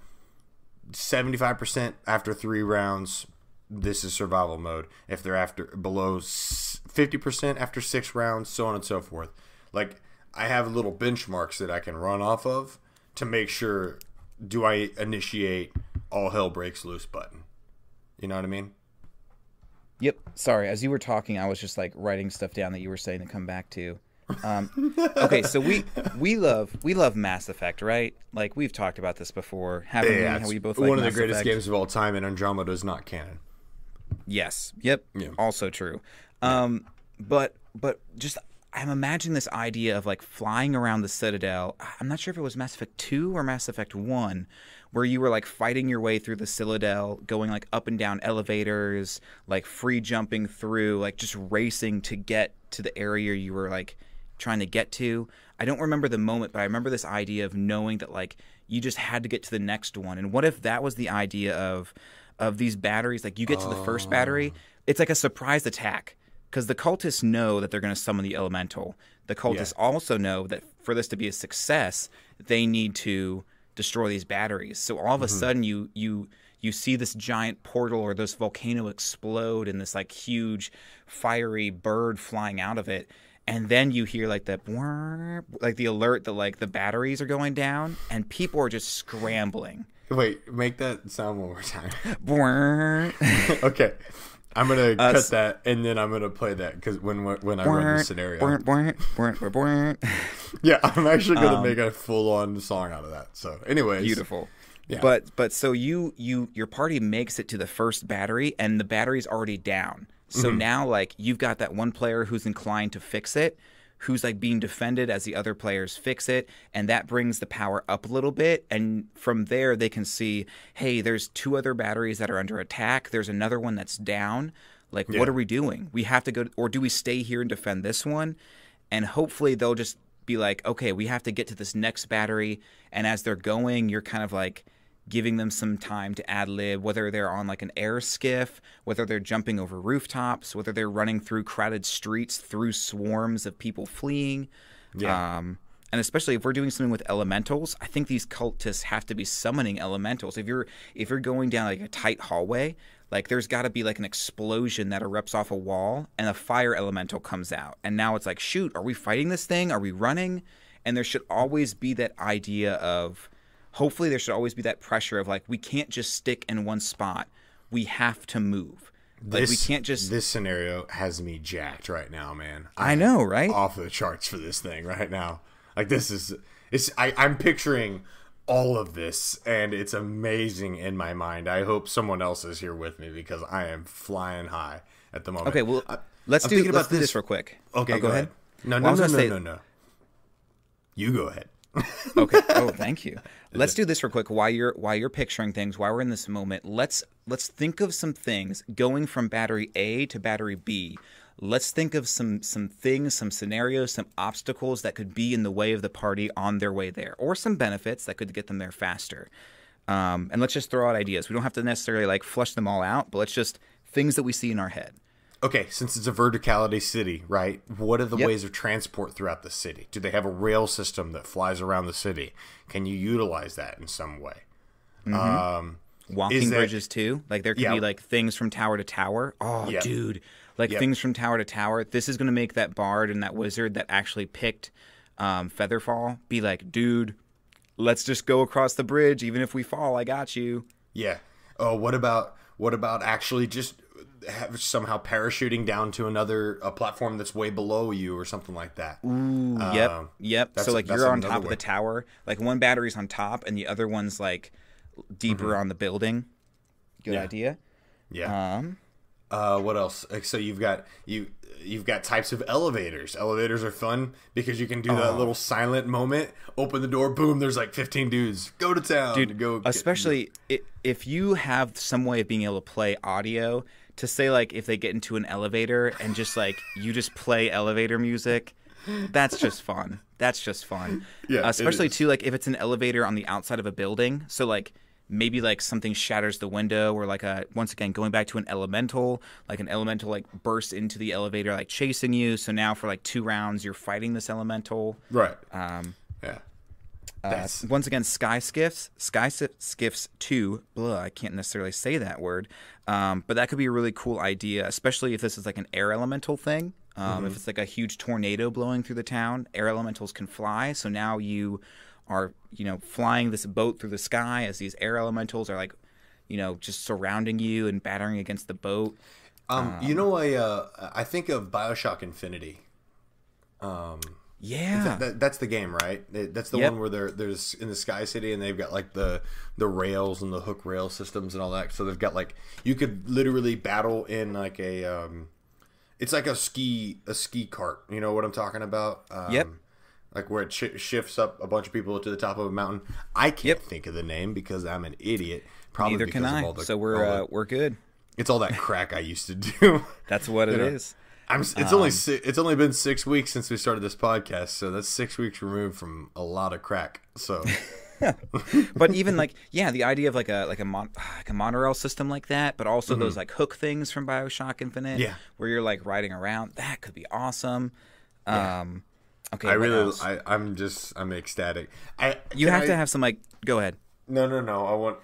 seventy-five percent after three rounds, this is survival mode. If they're after below fifty percent after six rounds, so on and so forth. Like I have little benchmarks that I can run off of to make sure, do I initiate all hell breaks loose button? You know what I mean? Yep. Sorry, as you were talking, I was just like writing stuff down that you were saying to come back to. Um, okay, so we we love we love Mass Effect, right? Like we've talked about this before, haven't yeah, we? How we both like one of Mass the greatest Effect. Games of all time, and Andromeda is not canon. Yes. Yep. Yeah. Also true. Um, but but just I'm imagining this idea of like flying around the Citadel. I'm not sure if it was Mass Effect two or Mass Effect one, where you were like fighting your way through the Citadel, going like up and down elevators, like free jumping through, like just racing to get to the area you were like trying to get to. I don't remember the moment, but I remember this idea of knowing that like you just had to get to the next one. And what if that was the idea of of these batteries? Like you get oh. to the first battery, it's like a surprise attack because the cultists know that they're going to summon the elemental. The cultists yeah. also know that for this to be a success, they need to destroy these batteries. So all of a mm-hmm. sudden you you you see this giant portal or this volcano explode and this like huge fiery bird flying out of it. And then you hear like that, like the alert that like the batteries are going down, and people are just scrambling. Wait, make that sound one more time. Okay, I'm gonna uh, cut that, and then I'm gonna play that because when when I run the scenario, yeah, I'm actually gonna um, make a full on song out of that. So, anyways, beautiful. Yeah. But but so you you your party makes it to the first battery, and the battery's already down. So mm-hmm. now, like, you've got that one player who's inclined to fix it, who's, like, being defended as the other players fix it, and that brings the power up a little bit. And from there, they can see, hey, there's two other batteries that are under attack. There's another one that's down. Like, yeah. what are we doing? We have to go – or do we stay here and defend this one? And hopefully they'll just be like, okay, we have to get to this next battery. And as they're going, you're kind of like – giving them some time to ad-lib, whether they're on like an air skiff, whether they're jumping over rooftops, whether they're running through crowded streets, through swarms of people fleeing. Yeah. Um, and especially if we're doing something with elementals, I think these cultists have to be summoning elementals. If you're if you're going down like a tight hallway, like there's got to be like an explosion that erupts off a wall and a fire elemental comes out. And now it's like, shoot, are we fighting this thing? Are we running? And there should always be that idea of, hopefully there should always be that pressure of like, we can't just stick in one spot. We have to move. Like this, we can't just. This scenario has me jacked right now, man. I'm I know, right? Off the charts for this thing right now. Like this is, it's. I, I'm picturing all of this, and it's amazing in my mind. I hope someone else is here with me because I am flying high at the moment. Okay, well, I, let's I'm do let's about do this. this real quick. Okay, oh, go, go ahead. ahead. No, no, well, no, no, no, no, no. You go ahead. Okay. Oh, thank you. Let's do this real quick. While you're while you're picturing things, while we're in this moment, let's let's think of some things going from battery A to battery B. Let's think of some some things, some scenarios, some obstacles that could be in the way of the party on their way there, or some benefits that could get them there faster. Um, and let's just throw out ideas. We don't have to necessarily like flush them all out, but let's just things that we see in our head. Okay, since it's a verticality city, right? What are the yep. ways of transport throughout the city? Do they have a rail system that flies around the city? Can you utilize that in some way? Mm-hmm. um, Walking there, bridges too. Like there could yeah. be like things from tower to tower. Oh, yep. dude. Like yep. things from tower to tower. This is going to make that bard and that wizard that actually picked um, Featherfall be like, dude, let's just go across the bridge. Even if we fall, I got you. Yeah. Oh, what about what about actually just have somehow parachuting down to another a platform that's way below you or something like that? Ooh, um, yep, yep. So like you're on top way. of the tower. Like one battery's on top and the other one's like deeper mm-hmm. on the building. Good yeah. idea. Yeah. Um, Uh, what else? So you've got you you've got types of elevators. Elevators are fun because you can do oh. that little silent moment. Open the door, boom. There's like fifteen dudes. Go to town, dude. Go. Especially get, if you have some way of being able to play audio to say like if they get into an elevator and just like you just play elevator music. That's just fun. That's just fun. Yeah. Uh, especially too like if it's an elevator on the outside of a building. So like. Maybe like something shatters the window, or like a once again going back to an elemental, like an elemental like bursts into the elevator, like chasing you. So now for like two rounds, you're fighting this elemental. Right. Um, yeah. Uh, once again, sky skiffs, sky skiffs two. Blah, I can't necessarily say that word, um, but that could be a really cool idea, especially if this is like an air elemental thing. Um, mm-hmm. If it's like a huge tornado blowing through the town, air elementals can fly. So now you. Are, you know, flying this boat through the sky as these air elementals are like, you know, just surrounding you and battering against the boat. Um, um, you know, I uh, I think of Bioshock Infinity. Um, yeah, that, that, that's the game, right? That's the yep. one where they're there's in the Sky City and they've got like the the rails and the hook rail systems and all that. So they've got like you could literally battle in like a um, it's like a ski a ski cart. You know what I'm talking about? Um, yep. Like where it sh shifts up a bunch of people to the top of a mountain. I can't yep. think of the name because I'm an idiot. Probably Neither because can I. Of all the, so we're all uh, the, we're good. It's all that crack I used to do. That's what it know? is. I'm. It's um, only it's only been six weeks since we started this podcast, so that's six weeks removed from a lot of crack. So, but even like yeah, the idea of like a like a, mon like a monorail system like that, but also mm-hmm. those like hook things from Bioshock Infinite, yeah. where you're like riding around. That could be awesome. Yeah. Um, Okay, I really, I, I'm just, I'm ecstatic. I you have I, to have some like. Go ahead. No, no, no. I want.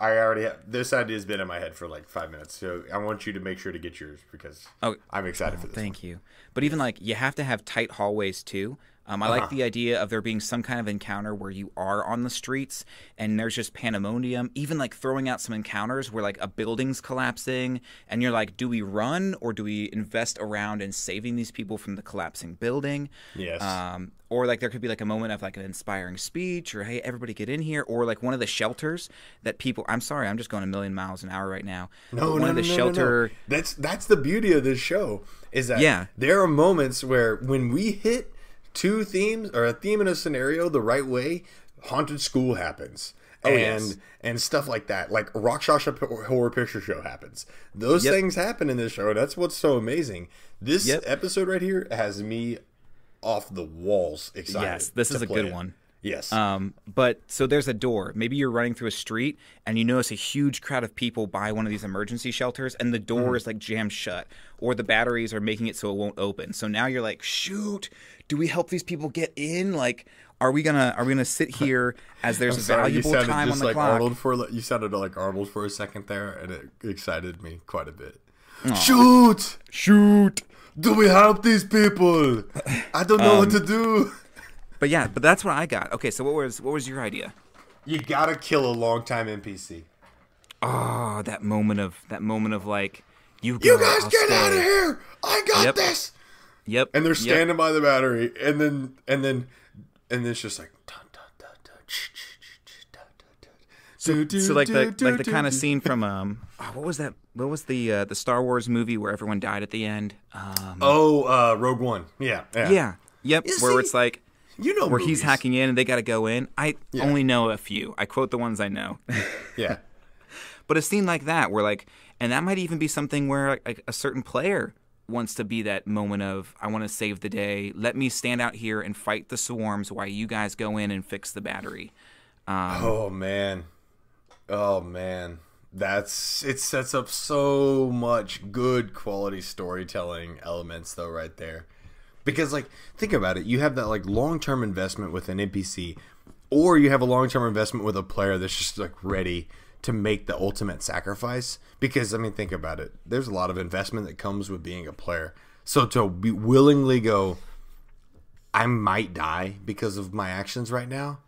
I already have this idea's been in my head for like five minutes, so I want you to make sure to get yours because oh, I'm excited oh, for this. Thank one. you. But even like, you have to have tight hallways too. Um, I uh-huh. like the idea of there being some kind of encounter where you are on the streets and there's just pandemonium. Even like throwing out some encounters where like a building's collapsing and you're like, do we run or do we invest around in saving these people from the collapsing building? Yes. Um, or like there could be like a moment of like an inspiring speech or, hey, everybody get in here. Or like one of the shelters that people – I'm sorry. I'm just going a million miles an hour right now. No, one no, of the no, shelter... no, no. That's, that's the beauty of this show is that yeah. there are moments where when we hit – two themes or a theme in a scenario the right way, haunted school happens, oh, and yes. and stuff like that, like Rockshaw's Horror Picture Show happens. Those yep. things happen in this show. That's what's so amazing. This yep. episode right here has me off the walls excited. Yes, this is a good it. one. Yes. Um, but so there's a door. Maybe you're running through a street and you notice a huge crowd of people by one of these emergency shelters and the door mm-hmm. is like jammed shut or the batteries are making it so it won't open. So now you're like, shoot, do we help these people get in? Like, are we going to are we going to sit here as there's sorry, valuable time on the like clock? Arnold for, you sounded like Arnold for a second there and it excited me quite a bit. Aww. Shoot! Shoot! Do we help these people? I don't know um, what to do. But yeah, but that's what I got. Okay, so what was what was your idea? You gotta kill a longtime N P C. Oh, that moment of that moment of like you. You guys I'll get stay. out of here! I got yep. this. Yep. And they're standing yep. by the battery, and then and then and then it's just like. Dun, dun, dun, dun, sh, sh, sh, dun, dun, dun. So, so like the like the kind of scene from um oh, what was that what was the uh, the Star Wars movie where everyone died at the end? Um, oh, uh, Rogue One. Yeah. Yeah. yeah. Yep. Is where he... it's like. You know, where movies. He's hacking in and they got to go in. I yeah. only know a few. I quote the ones I know. Yeah. But a scene like that where like, and that might even be something where like a certain player wants to be that moment of, I want to save the day. Let me stand out here and fight the swarms while you guys go in and fix the battery. Um, oh, man. Oh, man. That's it sets up so much good quality storytelling elements, though, right there. Because, like, think about it. You have that, like, long-term investment with an N P C, or you have a long-term investment with a player that's just, like, ready to make the ultimate sacrifice. Because, I mean, think about it. There's a lot of investment that comes with being a player. So to be willingly go, I might die because of my actions right now,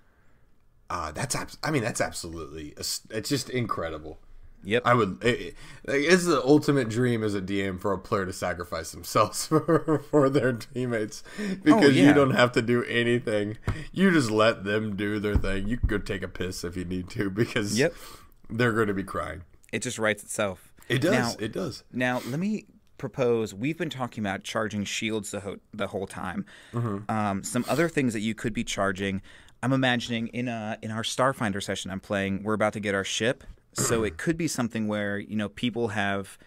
uh, that's, I mean, that's absolutely, it's just incredible. Yep. I would. It, it's the ultimate dream as a D M for a player to sacrifice themselves for, for their teammates, because oh, yeah. you don't have to do anything. You just let them do their thing. You can go take a piss if you need to, because yep. they're going to be crying. It just writes itself. It does. Now, it does. Now, let me propose, we've been talking about charging shields the, ho the whole time. Mm-hmm. Um, some other things that you could be charging. I'm imagining in, a, in our Starfinder session I'm playing, we're about to get our ship. So it could be something where, you know, people have,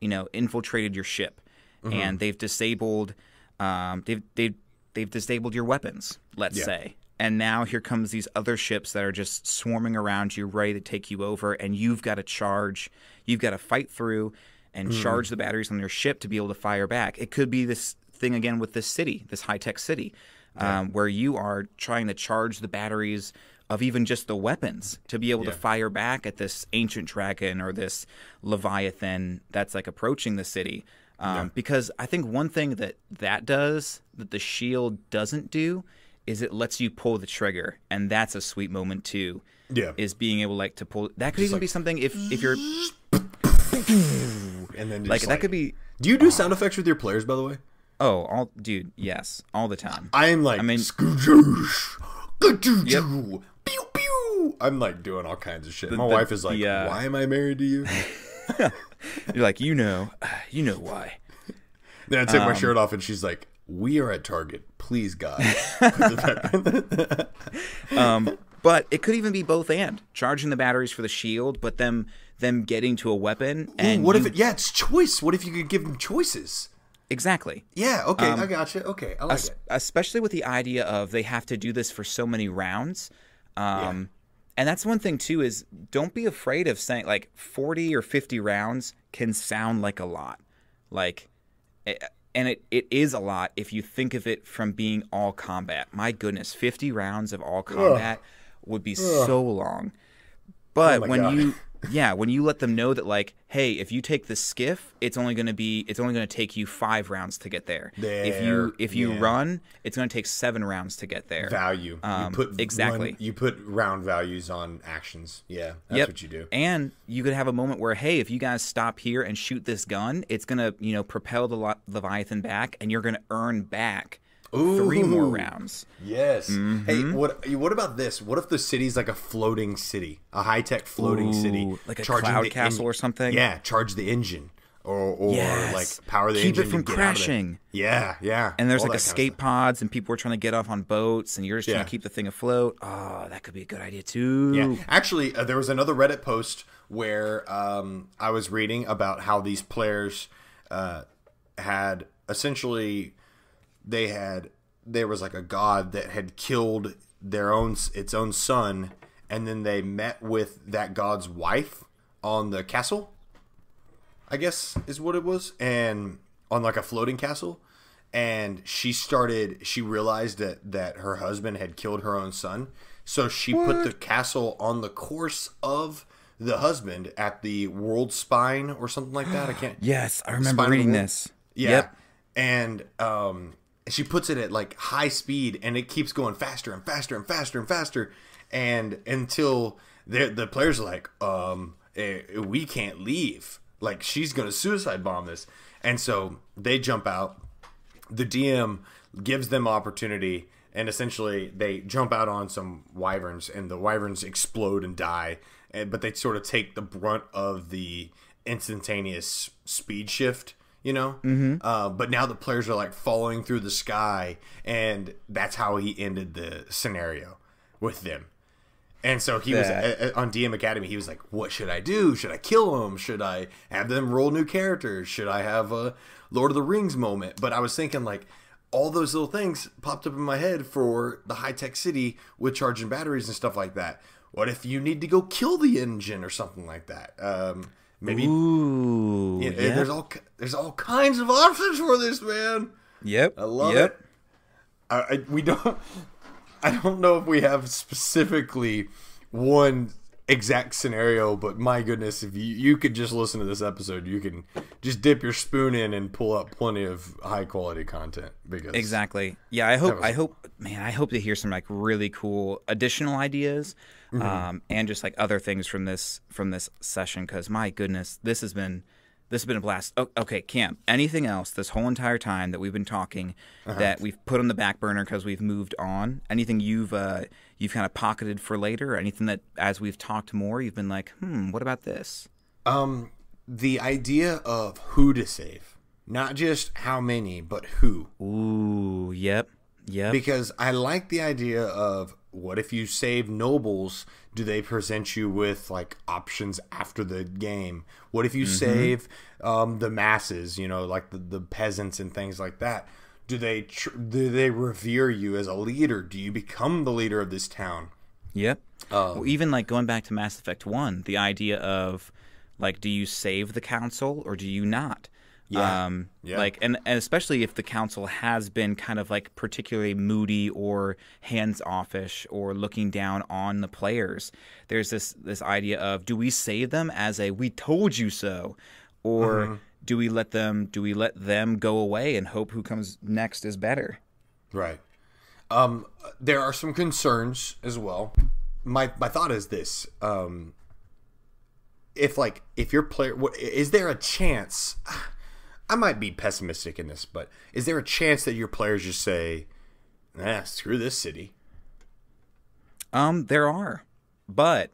you know, infiltrated your ship, mm-hmm. and they've disabled, um, they've they've they've disabled your weapons, let's yeah. say, and now here comes these other ships that are just swarming around you, ready to take you over, and you've got to charge, you've got to fight through, and mm-hmm. charge the batteries on your ship to be able to fire back. It could be this thing again with this city, this high tech city, yeah. um, where you are trying to charge the batteries of even just the weapons to be able yeah. to fire back at this ancient dragon or this Leviathan that's like approaching the city. Um, yeah. Because I think one thing that that does that the shield doesn't do is it lets you pull the trigger. And that's a sweet moment too. Yeah. Is being able like to pull. That could just even like, be something if, if you're. And then just like, like that could be. Do you do uh, sound effects with your players, by the way? Oh, all dude. Yes. All the time. I am like. I mean. Yep. Pew, pew. I'm like doing all kinds of shit. The, My the, wife is like, the, uh... why am I married to you? You're like, you know, you know why. Then I take um, my shirt off and she's like, we are at Target. Please, God. um, but it could even be both and. Charging the batteries for the shield, but them them getting to a weapon. And Ooh, what you... if it, yeah, it's choice. What if you could give them choices? Exactly. Yeah, okay, um, I gotcha. Okay, I like it. Especially with the idea of they have to do this for so many rounds. Um, yeah. And that's one thing, too, is don't be afraid of saying, like, forty or fifty rounds can sound like a lot. Like, it, and it, it is a lot if you think of it from being all combat. My goodness, fifty rounds of all combat Ugh. would be Ugh. so long. But oh when God. you... Yeah, when you let them know that, like, hey, if you take the skiff, it's only going to be, it's only going to take you five rounds to get there. there if you if you yeah. run, it's going to take seven rounds to get there. Value. Um, you put exactly. One, you put round values on actions. Yeah, that's yep. what you do. And you could have a moment where, hey, if you guys stop here and shoot this gun, it's going to, you know, propel the Leviathan back, and you're going to earn back Ooh, three more rounds. Yes. Mm-hmm. Hey, what what about this? What if the city's like a floating city, a high-tech floating Ooh, city, like a cloud castle or something? Yeah, charge the engine or or yes. like power the Keep engine. Keep it from crashing. It. Yeah, yeah. And there's All like escape pods, and people are trying to get off on boats, and you're just yeah. trying to keep the thing afloat. Oh, that could be a good idea too. Yeah, actually, uh, there was another Reddit post where um, I was reading about how these players uh, had essentially. They had, there was like a god that had killed their own, its own son, and then they met with that god's wife on the castle, I guess is what it was, and on like a floating castle, and she started, she realized that, that her husband had killed her own son, so she what? put the castle on the course of the husband at the world spine or something like that, I can't. Yes, I remember spine reading this. Yeah. Yep. And, um... she puts it at like high speed, and it keeps going faster and faster and faster and faster, and until the players are like, um, we can't leave. Like, she's gonna suicide bomb this, and so they jump out. The D M gives them opportunity, and essentially they jump out on some wyverns, and the wyverns explode and die, and but they sort of take the brunt of the instantaneous speed shift. you know? Mm-hmm. Uh, but now the players are like falling through the sky, and that's how he ended the scenario with them. And so he that. was uh, on D M Academy. He was like, what should I do? Should I kill them? Should I have them roll new characters? Should I have a Lord of the Rings moment? But I was thinking, like, all those little things popped up in my head for the high-tech city with charging batteries and stuff like that. What if you need to go kill the engine or something like that? Um, maybe Ooh, you know, yeah. there's all there's all kinds of options for this, man. Yep, I love yep. it. I, I, we don't. I don't know if we have specifically one exact scenario, but my goodness, if you you could just listen to this episode, you can just dip your spoon in and pull up plenty of high quality content. Because exactly, yeah. I hope was... I hope man, I hope to hear some like really cool additional ideas, mm-hmm. um, and just like other things from this from this session. Because my goodness, this has been this has been a blast. Oh, okay, Cam, anything else this whole entire time that we've been talking uh-huh. that we've put on the back burner because we've moved on? Anything you've uh, you've kind of pocketed for later? Anything that as we've talked more, you've been like, hmm, what about this? Um, the idea of who to save, not just how many, but who. Ooh, yep, yep. Because I like the idea of, what if you save nobles? Do they present you with like options after the game? What if you mm-hmm. save um, the masses? You know, like the, the peasants and things like that. Do they tr do they revere you as a leader? Do you become the leader of this town? Yep. Um, well, even like going back to Mass Effect One, the idea of like, do you save the council or do you not? Yeah. Um, yeah. Like, and, and especially if the council has been kind of like particularly moody or hands-offish or looking down on the players, there's this this idea of, do we save them as a "we told you so," or mm-hmm. do we let them do we let them go away and hope who comes next is better? Right. Um, there are some concerns as well. My my thought is this. Um, if like if your player, is there a chance? I might be pessimistic in this, but is there a chance that your players just say, "Nah, screw this city"? Um, there are, but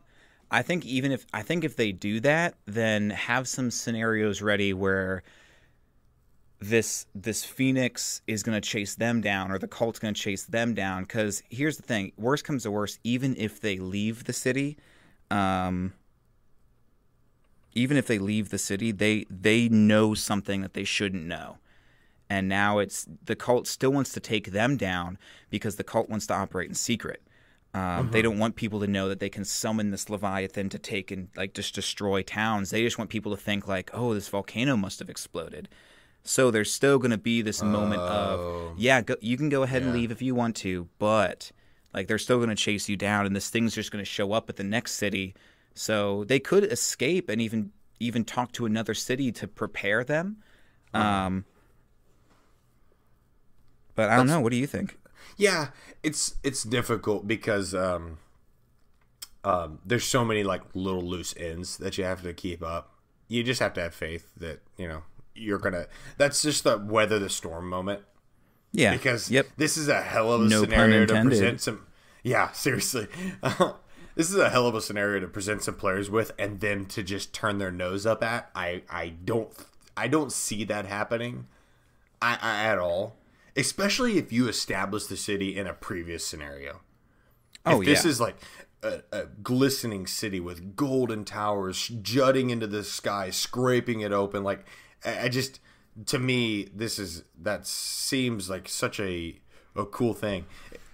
I think even if I think if they do that, then have some scenarios ready where this this Phoenix is going to chase them down, or the cult's going to chase them down. Because here's the thing: worst comes to worst, even if they leave the city, um. Even if they leave the city, they they know something that they shouldn't know. And now it's the cult still wants to take them down because the cult wants to operate in secret. Um, mm-hmm. They don't want people to know that they can summon this Leviathan to take and like just destroy towns. They just want people to think like, oh, this volcano must have exploded. So there's still going to be this oh. moment of, yeah, go, you can go ahead yeah. and leave if you want to, but like they're still going to chase you down, and this thing's just going to show up at the next city. So they could escape and even even talk to another city to prepare them. Um, but I don't That's, know. What do you think? Yeah, it's it's difficult because um, um, there's so many like little loose ends that you have to keep up. You just have to have faith that, you know, you're gonna. That's just the weather the storm moment. Yeah, because yep. this is a hell of a no scenario to present some. Yeah, seriously. This is a hell of a scenario to present some players with, and them to just turn their nose up at. I, I don't I don't see that happening, I, I at all. Especially if you establish the city in a previous scenario. Oh, if this yeah. is like a, a glistening city with golden towers jutting into the sky, scraping it open. Like I, I just, to me, this is that seems like such a a cool thing.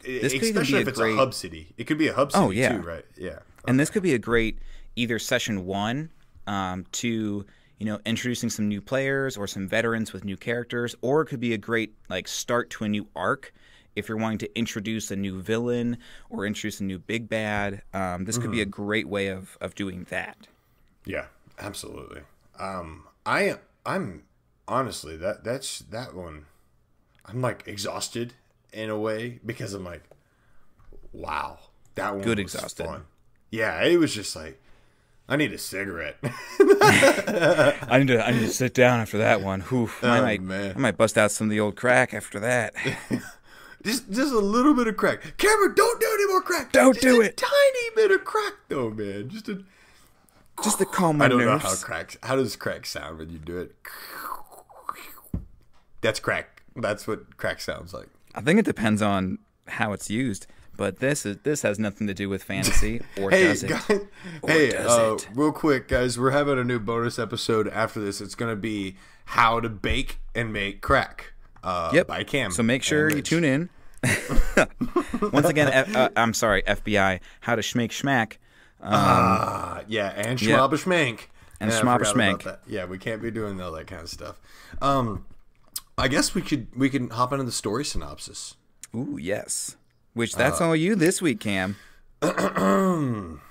This especially could be if a it's great... a hub city. It could be a hub city oh, yeah. too, right? Yeah. Okay. And this could be a great either session one um, to, you know, introducing some new players or some veterans with new characters, or it could be a great like start to a new arc if you're wanting to introduce a new villain or introduce a new big bad. Um, this mm-hmm. could be a great way of of doing that. Yeah, absolutely. Um, I I'm honestly that that's that one. I'm like exhausted. In a way, because I'm like, wow, that one Good was exhausted. fun. Yeah, it was just like, I need a cigarette. I need to, I need to sit down after that one. Whew, oh, I might, man. I might bust out some of the old crack after that. just, just a little bit of crack. Cameron, don't do any more crack. Don't just do a it. Tiny bit of crack, though, man. Just a, just to calm my nerves. I don't nerves. know how cracks. How does crack sound when you do it? that's crack. That's what crack sounds like. I think it depends on how it's used, but this is this has nothing to do with fantasy, or hey, does it? Guys, or hey, does uh, it? Real quick, guys, we're having a new bonus episode after this. It's going to be how to bake and make crack uh, yep. by Cam. So make sure you tune in. Once again, F uh, I'm sorry, F B I, how to schmake schmack. Um, uh, yeah, and schmab a schmank. And schmab a schmank. Yeah, we can't be doing all that kind of stuff. Um, I guess we could we can hop into the story synopsis. Ooh, yes. Which, that's uh, all you this week, Cam. The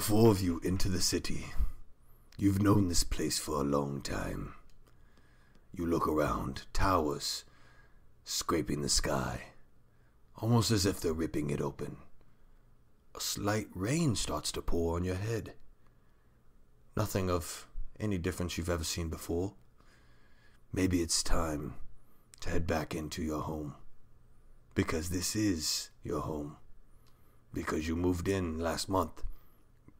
four of you enter the city. You've known this place for a long time. You look around, towers scraping the sky, almost as if they're ripping it open. A slight rain starts to pour on your head. Nothing of any difference you've ever seen before. Maybe it's time to head back into your home. Because this is your home. Because you moved in last month.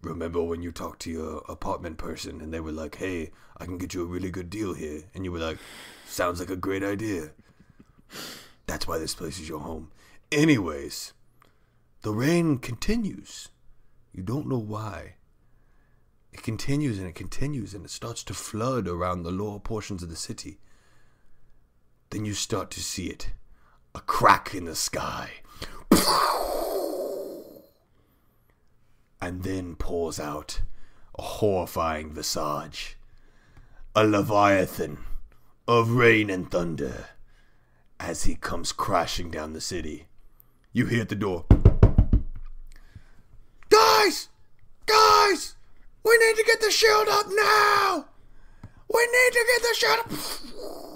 Remember when you talked to your apartment person and they were like, hey, I can get you a really good deal here. And you were like, sounds like a great idea. That's why this place is your home. Anyways, the rain continues. You don't know why. It continues and it continues and it starts to flood around the lower portions of the city. Then you start to see it. A crack in the sky. And then pours out a horrifying visage. A Leviathan of rain and thunder. As he comes crashing down the city. You hear at the door. Guys! Guys! We need to get the shield up now! We need to get the shield up!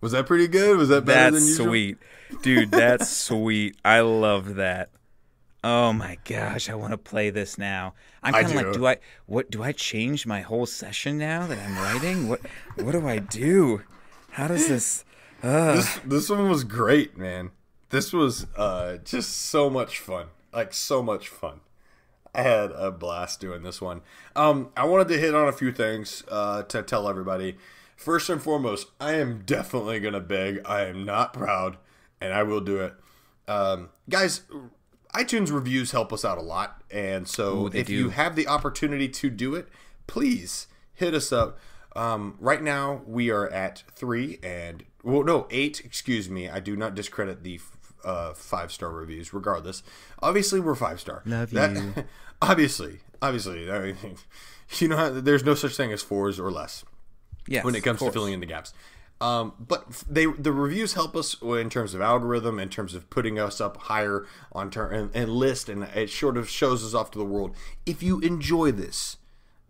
Was that pretty good? Was that better that's than usual? That's sweet. Dude, that's sweet. I love that. Oh my gosh, I want to play this now. I'm kind of like, do I what do I change my whole session now that I'm writing? What what do I do? How does this uh This this one was great, man. This was uh just so much fun. Like so much fun. I had a blast doing this one. Um I wanted to hit on a few things uh to tell everybody. First and foremost, I am definitely going to beg. I am not proud, and I will do it. Um, guys, iTunes reviews help us out a lot, and so Ooh, if do. you have the opportunity to do it, please hit us up. Um, right now, we are at three and – well, no, eight. Excuse me. I do not discredit the uh, five-star reviews regardless. Obviously, we're five-star. Love that, you. Obviously. Obviously. I mean, you know how, there's no such thing as fours or less. Yes, when it comes to filling in the gaps. Um, but they the reviews help us in terms of algorithm, in terms of putting us up higher on turn and, and list, and it sort of shows us off to the world. If you enjoy this,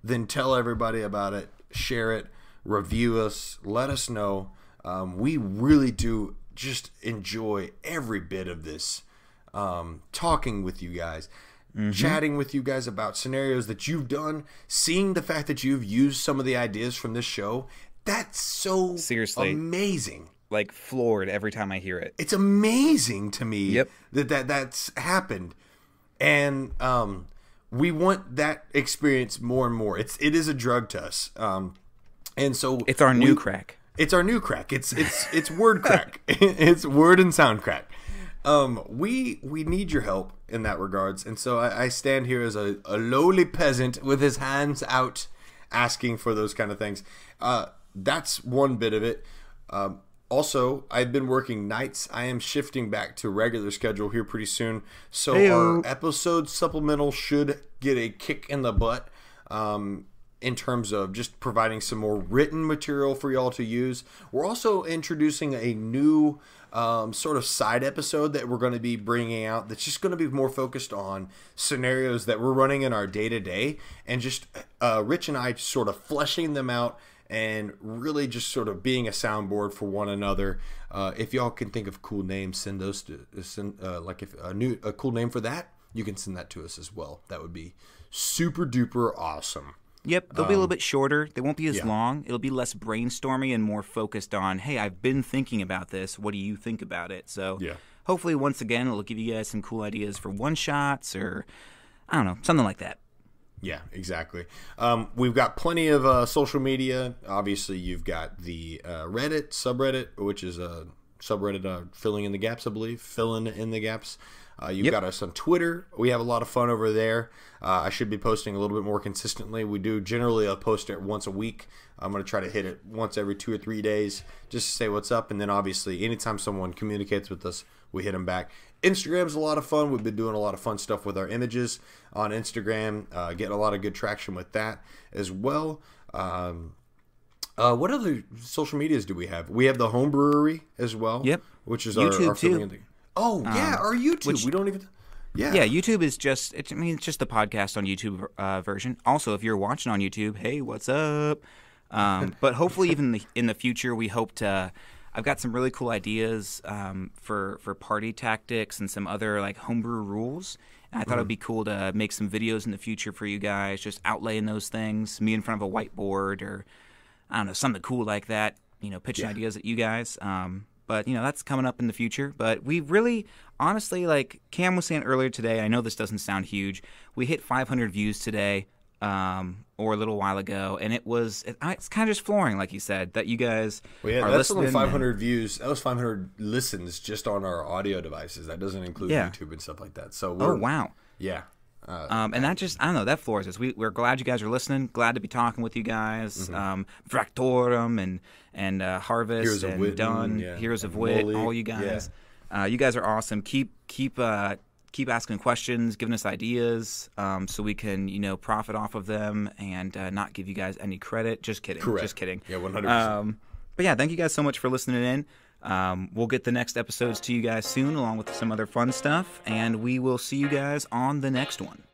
then tell everybody about it, share it, review us, let us know. Um, we really do just enjoy every bit of this, um, talking with you guys. Mm-hmm. Chatting with you guys about scenarios that you've done, seeing the fact that you've used some of the ideas from this show. That's so seriously amazing. Like floored every time I hear it. It's amazing to me yep. that, that that's happened. And um, we want that experience more and more. It's it is a drug to us. Um, and so it's our we, new crack. It's our new crack. It's it's it's word crack. It's word and sound crack. Um, we we need your help in that regards, and so I, I stand here as a, a lowly peasant with his hands out, asking for those kind of things. Uh, that's one bit of it. Um, also, I've been working nights. I am shifting back to regular schedule here pretty soon, so Hey-o. our episode supplemental should get a kick in the butt. Um, in terms of just providing some more written material for y'all to use. We're also introducing a new um, sort of side episode that we're going to be bringing out that's just going to be more focused on scenarios that we're running in our day-to-day, and just uh, Rich and I sort of fleshing them out and really just sort of being a soundboard for one another. Uh, if y'all can think of cool names, send those to send, uh, like if a new a cool name for that, you can send that to us as well. That would be super duper awesome. Yep, they'll um, be a little bit shorter. They won't be as yeah. long. It'll be less brainstormy and more focused on, hey, I've been thinking about this. What do you think about it? So yeah. hopefully, once again, it'll give you guys some cool ideas for one-shots or, I don't know, something like that. Yeah, exactly. Um, we've got plenty of uh, social media. Obviously, you've got the uh, Reddit subreddit, which is a subreddit uh, filling in the gaps, I believe. Filling in the gaps. Uh, you've yep. got us on Twitter. We have a lot of fun over there. Uh, I should be posting a little bit more consistently. We do generally I'll post it once a week. I'm going to try to hit it once every two or three days just to say what's up. And then obviously anytime someone communicates with us, we hit them back. Instagram's a lot of fun. We've been doing a lot of fun stuff with our images on Instagram. Uh, getting a lot of good traction with that as well. Um, uh, what other social medias do we have? We have the Home Brewery as well. Yep. Which is YouTube our, our too. Filling in the Oh yeah, um, our YouTube. Which, we don't even. Yeah, yeah. YouTube is just. It's, I mean, it's just the podcast on YouTube uh, version. Also, if you're watching on YouTube, hey, what's up? Um, but hopefully, even in the, in the future, we hope to. I've got some really cool ideas um, for for party tactics and some other like homebrew rules. And I thought mm. it'd be cool to make some videos in the future for you guys, just outlaying those things. Me in front of a whiteboard, or I don't know, something cool like that. You know, pitching yeah. ideas at you guys. Um, But, you know, that's coming up in the future. But we really, honestly, like Cam was saying earlier today, I know this doesn't sound huge. We hit five hundred views today um, or a little while ago. And it was, it, it's kind of just flooring, like you said, that you guys well, yeah, are that's listening. Only five hundred and, views. That was five hundred listens just on our audio devices. That doesn't include yeah. YouTube and stuff like that. So we're, Oh, wow. Yeah. Uh, um, and that just, I don't know, that floors us. We, we're glad you guys are listening. Glad to be talking with you guys. Mm-hmm. um, Fractorum and and uh, Harvest Heroes and Witten, Dunn, yeah. Heroes and of Wit, Molly. All you guys. Yeah. Uh, you guys are awesome. Keep keep uh, keep asking questions, giving us ideas, um, so we can you know profit off of them and uh, not give you guys any credit. Just kidding. Correct. Just kidding. Yeah, one hundred percent. Um, but yeah, thank you guys so much for listening in. Um, we'll get the next episodes to you guys soon, along with some other fun stuff, and we will see you guys on the next one.